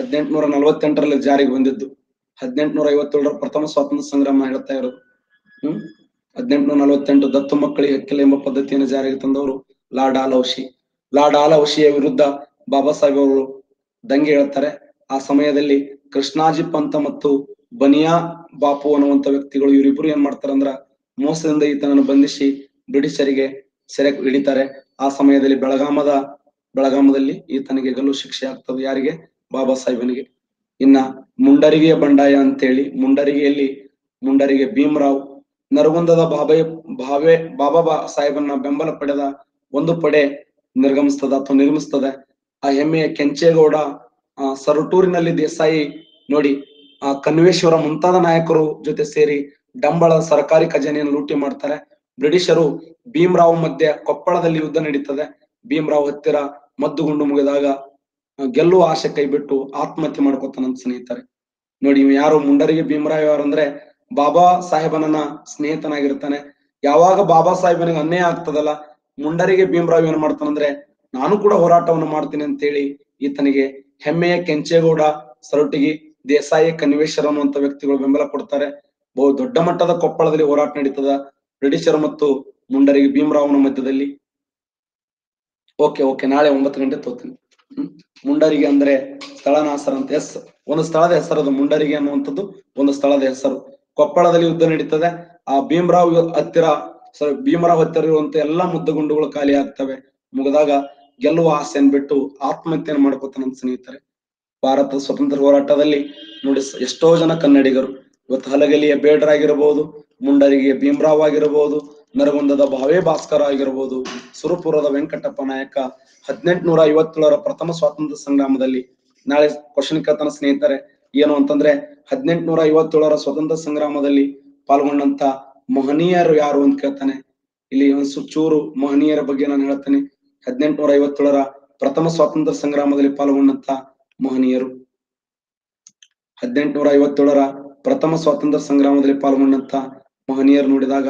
1848 ರಲ್ಲಿ ಜಾರಿಗೆ ಬಂದಿದ್ದು 1857 ರ ಪ್ರಥಮ ಸ್ವಾತಂತ್ರ್ಯ ಸಂಗ್ರಾಮ ಹೇಳ್ತಾ ಇರೋದು 1848 ದತ್ತು ಮಕ್ಕಳಿಗೆ ಹಕ್ಕಿಲ್ಲ ಎಂಬ ಪದ್ಧತಿಯನ್ನು ಜಾರಿಗೆ ತಂದವರು ಲಾರ್ಡ್ ಡಾಲ್ಹೌಸಿ ಲಾರ್ಡ್ ಡಾಲ್ಹೌಸಿಯ ವಿರುದ್ಧ ಬಾಬಾ ಸಾಹೇಬ್ ಅವರು ದಂಗೆ ಹೇಳ್ತಾರೆ ಆ ಸಮಯದಲ್ಲಿ ಕೃಷ್ಣಾಜಿ ಪಂತ ಮತ್ತು ಬನಿಯಾ ಬಾಪು ಅನ್ನುವಂತ ವ್ಯಕ್ತಿಗಳು ಇವರಿಬ್ರು ಏನ್ ಮಾಡ್ತಾರಂದ್ರ ಮೋಸದಿಂದ ಈತನನ್ನು ಬಂಧಿಸಿ ಬ್ರಿಟಿಷರಿಗೆ ಸೆರೆ ಹಿಡಿತಾರೆ ಆ ಸಮಯದಲ್ಲಿ ಬೆಳಗಾಮದಲ್ಲಿ ಈತನಿಗೆ ಗಲ್ಲು ಶಿಕ್ಷೆ ಆಗ್ತದೆ ಯಾರಿಗೆ ಬಾಬಾ ಸಾಹೇಬನಿಗೆ ಇನ್ನ ಮುಂಡರಿಗೆಯ ಬಂಡಾಯ ಅಂತೇಳಿ ಮುಂಡರಿಗೆ ಭೀಮರಾವ್ ನರಗುಂದದ ಬಾಬಾ ಸಾಹೇಬನ್ನ ಬೆಂಬಲ ಪಡೆದ ಒಂದು ಪಡೆ ನಿರ್ಮಿಸ್ತದೆ ಆ ಹೆಮ್ಮೆಯ ಕೆಂಚೇಗೌಡ ಸರಟೂರಿನಲ್ಲಿ ದೇಸಾಯಿ ನೋಡಿ ಆ ಕನ್ವೇಶ್ವರ ಮುಂತಾದ ನಾಯಕರು ಜೊತೆ ಸೇರಿ ಡಂಬಳ ಸರ್ಕಾರಿ ಖಜಾನೆಯನ್ನು ಲೂಟಿ ಮಾಡ್ತಾರೆ. ಬ್ರಿಟಿಷರು ಭೀಮರಾವ್ ಮಧ್ಯೆ ಕೊಪ್ಪಳದಲ್ಲಿ ಯುದ್ಧ ನಡೀತದೆ. ಭೀಮರಾವ್ ಹತ್ತಿರ ಮದ್ದುಗುಂಡು ಮುಗಿದಾಗ ಗೆಲ್ಲುವ ಆಶೆ ಕೈಬಿಟ್ಟು ಆತ್ಮಹತ್ಯೆ ಮಾಡ್ಕೊತಾನಂತ ಸ್ನೇಹಿತರೆ. ನೋಡಿ ಇವ್ ಯಾರು ಮುಂಡರಿಗೆ ಭೀಮರಾವ್ ಯಾರು ಅಂದ್ರೆ ಬಾಬಾ ಸಾಹೇಬನನ್ನ ಸ್ನೇಹಿತನಾಗಿರ್ತಾನೆ. ಯಾವಾಗ ಬಾಬಾ ಸಾಹೇಬನಿಗೆ ಅನ್ಯಾಯ ಆಗ್ತದಲ್ಲ ಮುಂಡರಿಗೆ ಭೀಮರಾವ್ ಏನ್ ಮಾಡ್ತಾನಂದ್ರೆ ನಾನು ಕೂಡ ಹೋರಾಟವನ್ನು ಮಾಡ್ತೀನಿ ಅಂತ ಹೇಳಿ ಈತನಿಗೆ ಹೆಮ್ಮೆಯ ಕೆಂಚೇಗೌಡ ಸರಟಿಗಿ ದೇಸಾಯಿ ಕನ್ವೇಶ್ವರ ಅನ್ನುವಂತ ವ್ಯಕ್ತಿಗಳು ಬೆಂಬಲ ಕೊಡ್ತಾರೆ. ಬಹು ದೊಡ್ಡ ಮಟ್ಟದ ಕೊಪ್ಪಳದಲ್ಲಿ ಹೋರಾಟ ನಡೀತದ ಬ್ರಿಟಿಷರು ಮತ್ತು ಮುಂಡರಿಗೆ ಭೀಮರಾವ್ನ ಮಧ್ಯದಲ್ಲಿ. ಓಕೆ ನಾಳೆ 9 ಗಂಟೆ ತೋತೀನಿ. ಮುಂಡರಿಗೆ ಅಂದ್ರೆ ಸ್ಥಳನಾಸರ ಅಂತ ಒಂದು ಸ್ಥಳದ ಹೆಸರು, ಅದು ಮುಂಡರಿಗೆ ಅನ್ನುವಂಥದ್ದು ಒಂದು ಸ್ಥಳದ ಹೆಸರು. ಕೊಪ್ಪಳದಲ್ಲಿ ಯುದ್ಧ ನಡೀತದೆ. ಆ ಭೀಮರಾವ್ ಹತ್ತಿರ ಇರುವಂತ ಎಲ್ಲಾ ಮುದ್ದುಗುಂಡುಗಳು ಖಾಲಿ ಆಗ್ತವೆ. ಮುಗಿದಾಗ ಗೆಲ್ಲುವ ಆಸೆಯನ್ನು ಬಿಟ್ಟು ಆತ್ಮಹತ್ಯೆಯನ್ನು ಮಾಡ್ಕೋತಾನಂತ ಸ್ನೇಹಿತರೆ. ಭಾರತದ ಸ್ವತಂತ್ರ ಹೋರಾಟದಲ್ಲಿ ನೋಡಿ ಎಷ್ಟೋ ಜನ ಕನ್ನಡಿಗರು ಇವತ್ತು ಹಲಗಲಿಯ ಬೇಡರ್ ಆಗಿರಬಹುದು, ಮುಂಡರಿಗೆ ಭೀಮರಾವ್ ಆಗಿರಬಹುದು, ನರಗುಂದದ ಭಾವೆ ಭಾಸ್ಕರ ಆಗಿರಬಹುದು, ಸುರಪುರದ ವೆಂಕಟ ಪನಾಯಕ, 1857ರ ಪ್ರಥಮ ಸ್ವಾತಂತ್ರ್ಯ ಸಂಗ್ರಾಮದಲ್ಲಿ. ನಾಳೆ ಕ್ವಶನ್ ಕೇಳ್ತಾನ ಸ್ನೇಹಿತರೆ ಏನು ಅಂತಂದ್ರೆ 1857ರ ಸ್ವಾತಂತ್ರ್ಯ ಸಂಗ್ರಾಮದಲ್ಲಿ ಪಾಲ್ಗೊಂಡಂತ ಮಹನೀಯರು ಯಾರು ಅಂತ ಕೇಳ್ತಾನೆ. ಇಲ್ಲಿ ಒಂದು ಚೂರು ಮಹನೀಯರ ಬಗ್ಗೆ ನಾನು ಹೇಳ್ತೇನೆ. 1857ರ ಪ್ರಥಮ ಸ್ವಾತಂತ್ರ್ಯ ಸಂಗ್ರಾಮದಲ್ಲಿ ಪಾಲ್ಗೊಂಡಂತ ಮಹನೀಯರು, 1857ರ ಪ್ರಥಮ ಸ್ವಾತಂತ್ರ್ಯ ಸಂಗ್ರಾಮದಲ್ಲಿ ಪಾಲ್ಗೊಂಡಂತ ಮಹನೀಯರು ನೋಡಿದಾಗ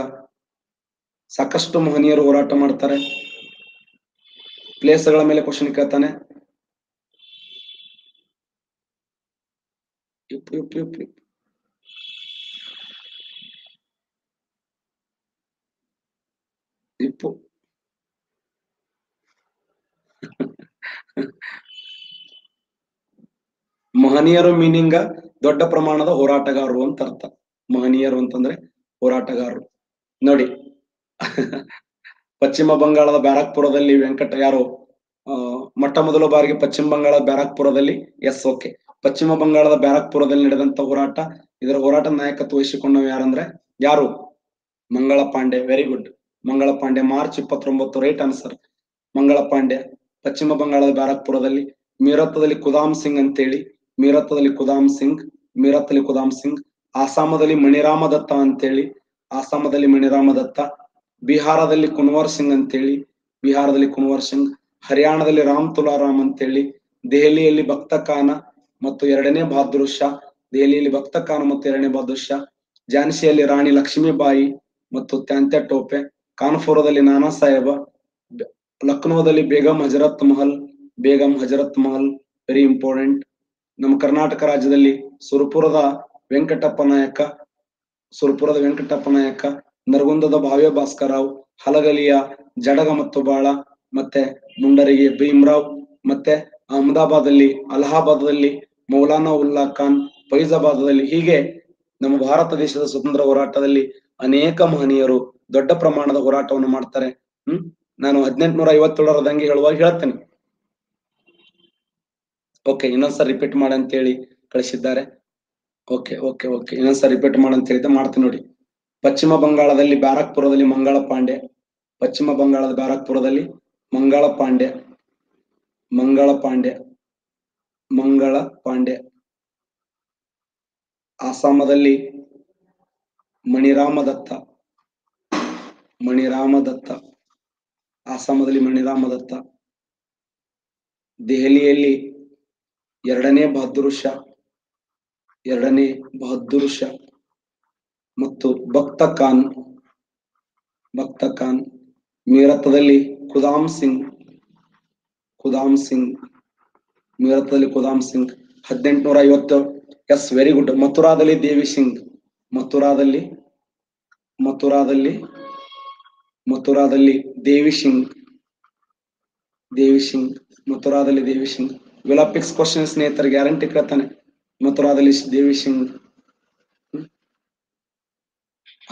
ಸಾಕಷ್ಟು ಮಹನೀಯರು ಹೋರಾಟ ಮಾಡ್ತಾರೆ. ಪ್ಲೇಸ್ಗಳ ಮೇಲೆ ಕ್ವಶನ್ ಕೇಳ್ತಾನೆ. ಮಹನೀಯರು ಮೀನಿಂಗ್ ದೊಡ್ಡ ಪ್ರಮಾಣದ ಹೋರಾಟಗಾರರು ಅಂತ ಅರ್ಥ. ಮಹನೀಯರು ಅಂತಂದ್ರೆ ಹೋರಾಟಗಾರರು. ನೋಡಿ ಪಶ್ಚಿಮ ಬಂಗಾಳದ ಬ್ಯಾರಕ್ಪುರದಲ್ಲಿ ಯಾರೋ ಮೊಟ್ಟ ಮೊದಲ ಬಾರಿಗೆ ಪಶ್ಚಿಮ ಬಂಗಾಳದ ಬ್ಯಾರಕ್ಪುರದಲ್ಲಿ ಪಶ್ಚಿಮ ಬಂಗಾಳದ ಬ್ಯಾರಕ್ಪುರದಲ್ಲಿ ನಡೆದಂತ ಹೋರಾಟ, ಇದರ ಹೋರಾಟ ನಾಯಕತ್ವ ವಹಿಸಿಕೊಂಡವ್ ಯಾರಂದ್ರೆ ಯಾರು? ಮಂಗಳ Pandey. Very good, Mangal Pande. March 29 right answer. Mangal Pande ಪಶ್ಚಿಮ ಬಂಗಾಳದ ಬ್ಯಾರಕ್ಪುರದಲ್ಲಿ. ಮೀರತ್ದಲ್ಲಿ ಕುದಾಮ್ ಸಿಂಗ್. ಆಸಾಮದಲ್ಲಿ ಮಣಿರಾಮ ದತ್ತ. ಬಿಹಾರದಲ್ಲಿ ಕುನ್ವರ್ ಸಿಂಗ್. ಹರಿಯಾಣದಲ್ಲಿ ರಾಮ್ತುಲಾ ರಾಮ್ ಅಂತೇಳಿ. ದೆಹಲಿಯಲ್ಲಿ ಭಕ್ತ ಖಾನ ಮತ್ತು ಎರಡನೇ ಬಹದ್ದೂರ್ ಶಾ. ಝಾನ್ಸಿಯಲ್ಲಿ ರಾಣಿ ಲಕ್ಷ್ಮೀ ಬಾಯಿ ಮತ್ತು ತ್ಯಾಂತ್ಯ ಟೋಪೆ. ಕಾನ್ಪುರದಲ್ಲಿ ನಾನಾ ಸಾಹೇಬ. ಲಕ್ನೋದಲ್ಲಿ ಬೇಗಂ ಹಜರತ್ ಮಹಲ್ ವೆರಿ ಇಂಪಾರ್ಟೆಂಟ್. ನಮ್ಮ ಕರ್ನಾಟಕ ರಾಜ್ಯದಲ್ಲಿ ಸುರಪುರದ ವೆಂಕಟಪ್ಪ ನಾಯಕ, ನರಗುಂದದ ಭಾವೆ ಭಾಸ್ಕರರಾವ್, ಹಲಗಲಿಯ ಜಡಗ ಮತ್ತು ಬಾಳ, ಮತ್ತೆ ಮುಂಡರಿಗೆ ಭೀಮರಾವ್, ಮತ್ತೆ ಅಲಹಾಬಾದಲ್ಲಿ ಮೌಲಾನಾ ಉಲ್ಲಾ ಖಾನ್, ಫೈಜಾಬಾದದಲ್ಲಿ. ಹೀಗೆ ನಮ್ಮ ಭಾರತ ದೇಶದ ಸ್ವತಂತ್ರ ಹೋರಾಟದಲ್ಲಿ ಅನೇಕ ಮಹನೀಯರು ದೊಡ್ಡ ಪ್ರಮಾಣದ ಹೋರಾಟವನ್ನು ಮಾಡ್ತಾರೆ. ನಾನು 1857ರ ದಂಗೆ ಹೇಳುವಾಗ ಹೇಳ್ತೇನೆ. ಓಕೆ, ಇನ್ನೊಂದ್ಸರಿ ರಿಪೀಟ್ ಮಾಡಿ ಅಂತ ಹೇಳಿ ಕಳಿಸಿದ್ದಾರೆ. ಓಕೆ ಇನ್ನೊಂದ್ಸರಿ ರಿಪೀಟ್ ಮಾಡಂತ ಹೇಳಿದ್ದೆ, ಮಾಡ್ತೀನಿ ನೋಡಿ. ಪಶ್ಚಿಮ ಬಂಗಾಳದ ಬ್ಯಾರಕ್ಪುರದಲ್ಲಿ ಮಂಗಳ ಪಾಂಡೆ. ಆಸಾಮದಲ್ಲಿ ಮಣಿರಾಮ ದತ್ತ. ದೆಹಲಿಯಲ್ಲಿ ಎರಡನೇ ಬಹದ್ದೂರ್ ಶಾ ಮತ್ತು ಭಕ್ತ ಖಾನ್. ಮೀರತ್ದಲ್ಲಿ ಕುದಾಮ್ ಸಿಂಗ್. 1850 very good. ಮಥುರಾದಲ್ಲಿ ದೇವಿ ಸಿಂಗ್. ವಿಲಾಪಿಕ್ಸ್ ಕ್ವಶನ್ ಸ್ನೇಹಿತರು ಗ್ಯಾರಂಟಿ ಕೇಳ್ತಾನೆ. ಮಥುರಾದಲ್ಲಿ ದೇವಿ ಸಿಂಗ್.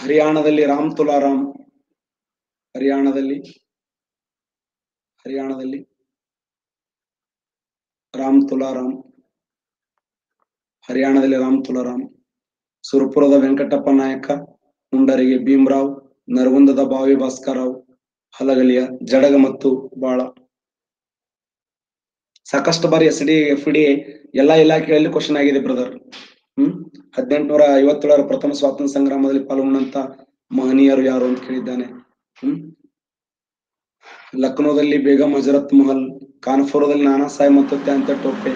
ಹರಿಯಾಣದಲ್ಲಿ ರಾಮ್ತುಲಾರಾಮ್. ಹರಿಯಾಣದಲ್ಲಿ ರಾಮ್ತುಲಾರಾಮ್. ಸುರಪುರದ ವೆಂಕಟಪ್ಪ ನಾಯಕ, ಮುಂಡರಿಗೆ ಭೀಮರಾವ್, ನರಗುಂದದ ಭಾವೆ ಭಾಸ್ಕರರಾವ್, ಹಲಗಲಿಯ ಜಡಗ ಮತ್ತು ಬಾಳ. ಸಾಕಷ್ಟು ಬಾರಿ SDA FDA ಎಲ್ಲಾ ಇಲಾಖೆಗಳಲ್ಲಿ ಕ್ವಶನ್ ಆಗಿದೆ ಬ್ರದರ್. 1857 ಪ್ರಥಮ ಸ್ವಾತಂತ್ರ್ಯ ಸಂಗ್ರಾಮದಲ್ಲಿ ಪಾಲ್ಗೊಂಡಂತ ಮಹನೀಯರು ಯಾರು ಅಂತ ಕೇಳಿದ್ದಾನೆ. ಲಕ್ನೋದಲ್ಲಿ ಬೇಗಂ ಹಜರತ್ ಮಹಲ್, ಕಾನ್ಪುರದಲ್ಲಿ ನಾನಾ ಸಾಹೇಬ್ ಮತ್ತು ತ್ಯಾಂತ ಟೋಪೆ,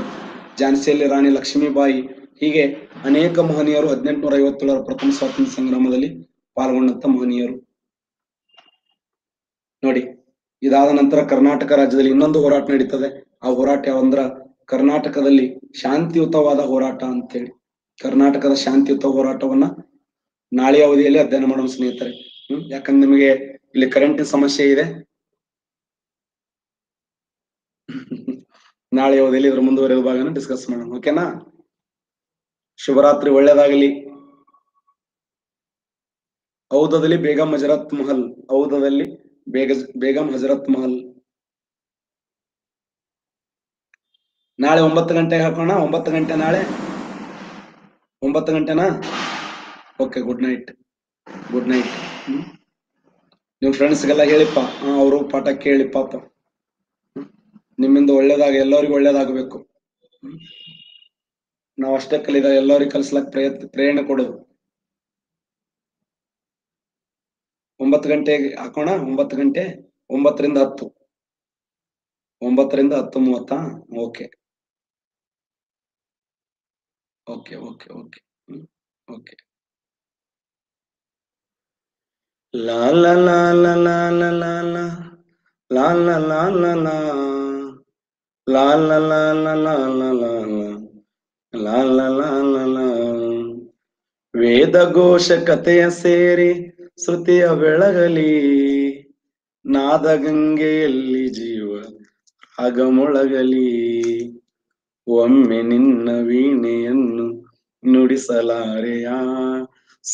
ಝಾನ್ಸಿಯಲ್ಲಿ ರಾಣಿ ಲಕ್ಷ್ಮೀಬಾಯಿ, ಹೀಗೆ ಅನೇಕ ಮಹನೀಯರು 1857 ಪ್ರಥಮ ಸ್ವಾತಂತ್ರ್ಯ ಸಂಗ್ರಾಮದಲ್ಲಿ ಪಾಲ್ಗೊಂಡಂತ ಮಹನೀಯರು. ನೋಡಿ, ಇದಾದ ನಂತರ ಕರ್ನಾಟಕ ರಾಜ್ಯದಲ್ಲಿ ಇನ್ನೊಂದು ಹೋರಾಟ ನಡೀತದೆ. ಆ ಹೋರಾಟ ಯಾವಂದ್ರ ಕರ್ನಾಟಕದಲ್ಲಿ ಶಾಂತಿಯುತವಾದ ಹೋರಾಟ ಅಂತೇಳಿ. ಕರ್ನಾಟಕದ ಶಾಂತಿಯುತ ಹೋರಾಟವನ್ನ ನಾಳೆಯ ಅವಧಿಯಲ್ಲಿ ಅಧ್ಯಯನ ಮಾಡೋಣ ಸ್ನೇಹಿತರೆ. ಯಾಕಂದ್ರೆ ನಿಮಗೆ ಇಲ್ಲಿ ಕರೆಂಟಿನ ಸಮಸ್ಯೆ ಇದೆ. ನಾಳೆಯ ಅವಧಿಯಲ್ಲಿ ಇದ್ರ ಮುಂದುವರೆದ ಭಾಗನ ಡಿಸ್ಕಸ್ ಮಾಡೋಣ. ಓಕೆನಾ? ಶುಭರಾತ್ರಿ, ಒಳ್ಳೇದಾಗಲಿ. ಔಧದಲ್ಲಿ ಬೇಗಂ ಹಜರತ್ ಮಹಲ್, ಔಧದಲ್ಲಿ ಬೇಗಂ ಹಜರತ್ ಮಹಲ್ ನಾಳೆ 9 ಗಂಟೆಗೆ ಹಾಕೋಣ. 9 ಗಂಟೆ ನಾಳೆ 9 ಗಂಟೆನಾ? Okay, good night, good night. ನಿಮ್ಮ ಫ್ರೆಂಡ್ಸ್ಗೆಲ್ಲ ಹೇಳಿಪ್ಪ, ಅವರು ಪಾಠ ಕೇಳಿ ಪಾಪ, ನಿಮ್ಮಿಂದ ಒಳ್ಳೇದಾಗ ಎಲ್ಲರಿಗೂ ಒಳ್ಳೇದಾಗಬೇಕು. ನಾವು ಅಷ್ಟೇ ಕಲಿದ ಎಲ್ಲರಿಗೂ ಕಲಿಸ್ಲಕ್ ಪ್ರೇರಣೆ ಕೊಡೋದು. 9 ಗಂಟೆಗೆ ಹಾಕೋಣ. 9 ಗಂಟೆ, 9 ರಿಂದ 10, 9 ರಿಂದ 10:30. Okay okay okay okay okay. ಲಾ ಲಾ ಲಾ ಲಾ ಲಾ ಲಾ ಲಾ ಲಾ ಲಾ ಲಾ ಲಾ ಲಾ ಲಾ ಲಾ ಲಾ ಲಾ ಲಾ ಲಾ ಲಾ ಲಾ ಲಾ. ವೇದಘೋಷ ಕಥೆಯ ಸೇರಿ ಶ್ರುತಿಯ ಬೆಳಗಲಿ, ನಾದಗಂಗೆಯಲ್ಲಿ ಜೀವ ಆಗಮೊಳಗಲಿ. ಒಮ್ಮೆ ನಿನ್ನ ವೀಣೆಯನ್ನು ನುಡಿಸಲಾರೆಯ,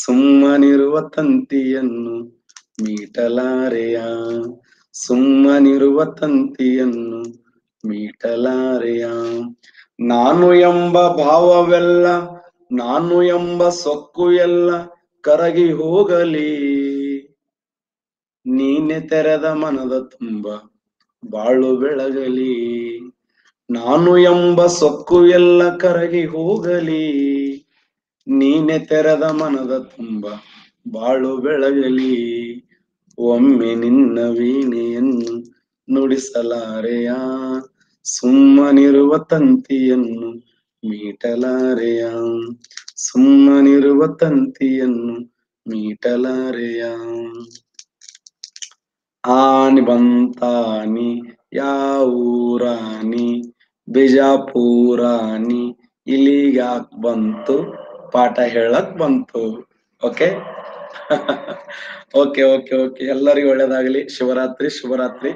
ಸುಮ್ಮನಿರುವ ತಂತಿಯನ್ನು ಮೀಟಲಾರೆಯ, ಸುಮ್ಮನಿರುವ ತಂತಿಯನ್ನು ಮೀಟಲಾರೆಯ. ನಾನು ಎಂಬ ಭಾವವೆಲ್ಲ, ನಾನು ಎಂಬ ಸೊಕ್ಕು ಎಲ್ಲ ಕರಗಿ ಹೋಗಲಿ. ನೀನೆ ತೆರೆದ ಮನದ ತುಂಬ ಬಾಳು ಬೆಳಗಲಿ. ನಾನು ಎಂಬ ಸೊಕ್ಕು ಎಲ್ಲ ಕರಗಿ ಹೋಗಲಿ. ನೀನೆ ತೆರೆದ ಮನದ ತುಂಬ ಬಾಳು ಬೆಳಗಲಿ. ಒಮ್ಮೆ ನಿನ್ನ ವೀಣೆಯನ್ನು ನುಡಿಸಲಾರೆಯ, ಸುಮ್ಮನಿರುವ ತಂತಿಯನ್ನು ಮೀಟಲಾರೆಯ, ಸುಮ್ಮನಿರುವ ತಂತಿಯನ್ನು ಮೀಟಲಾರೆಯ. ಆನಿ ಬಂತಾನಿ ಯಾವೂರಾನಿ ಬಿಜಾಪುರಾನಿ, ಇಲ್ಲಿಗೆ ಯಾಕೆ ಬಂತು? ಪಾಠ ಹೇಳಕ್ ಬಂತು. ಓಕೆ ಓಕೆ ಓಕೆ ಓಕೆ, ಎಲ್ಲರಿಗೂ ಒಳ್ಳೇದಾಗ್ಲಿ. ಶಿವರಾತ್ರಿ, ಶುಭರಾತ್ರಿ.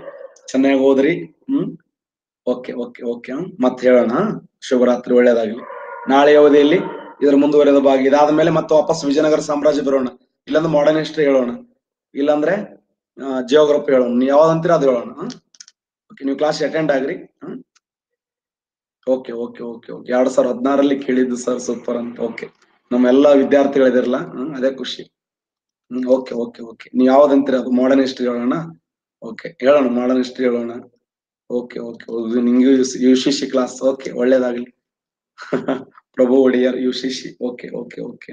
ಚೆನ್ನಾಗಿ ಓದ್ರಿ. ಓಕೆ ಓಕೆ ಓಕೆ, ಮತ್ತೆ ಹೇಳೋಣ. ಶುಭರಾತ್ರಿ, ಒಳ್ಳೇದಾಗ್ಲಿ. ನಾಳೆ ಅವಧಿಯಲ್ಲಿ ಇದ್ರ ಮುಂದುವರೆದ ಭಾಗ. ಇದಾದ್ಮೇಲೆ ಮತ್ತೆ ವಾಪಸ್ ವಿಜಯನಗರ ಸಾಮ್ರಾಜ್ಯ ಬರೋಣ, ಇಲ್ಲಾಂದ್ರೆ ಮಾಡರ್ನ್ ಹಿಸ್ಟ್ರಿ ಹೇಳೋಣ, ಇಲ್ಲಾಂದ್ರೆ ಜಿಯೋಗ್ರಫಿ ಹೇಳೋಣ. ನೀವು ಯಾವ್ದಂತೀರ ಅದು ಹೇಳೋಣ. ಓಕೆ, ನೀವು ಕ್ಲಾಸ್ ಅಟೆಂಡ್ ಆಗ್ರಿ. Okay okay okay okay. 2016 ಕೇಳಿದ್ದು ಸರ್ ಸೂಪರ್ ಅಂತ. ಓಕೆ, ನಮ್ಮೆಲ್ಲಾ ವಿದ್ಯಾರ್ಥಿಗಳಿದಿರಲ್ಲ, ಅದೇ ಖುಷಿ. ಓಕೆ ಓಕೆ ಓಕೆ, ನೀವು ಯಾವ್ದಂತೀರ ಅದು ಮಾಡರ್ನ್ ಹಿಸ್ಟ್ರಿ ಹೇಳೋಣ. ಓಕೆ ಹೇಳೋಣ, ಮಾಡರ್ನ್ ಹಿಸ್ಟ್ರಿ ಹೇಳೋಣ. ಓಕೆ ಓಕೆ, ನಿಮ್ಗೆ UCC ಕ್ಲಾಸ್. ಓಕೆ, ಒಳ್ಳೇದಾಗ್ಲಿ. Prabhu Wodeyar UCC. Okay okay okay,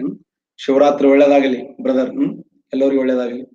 Shivaratri, ಒಳ್ಳೇದಾಗಲಿ ಬ್ರದರ್. ಎಲ್ಲರಿಗೂ ಒಳ್ಳೇದಾಗಲಿ.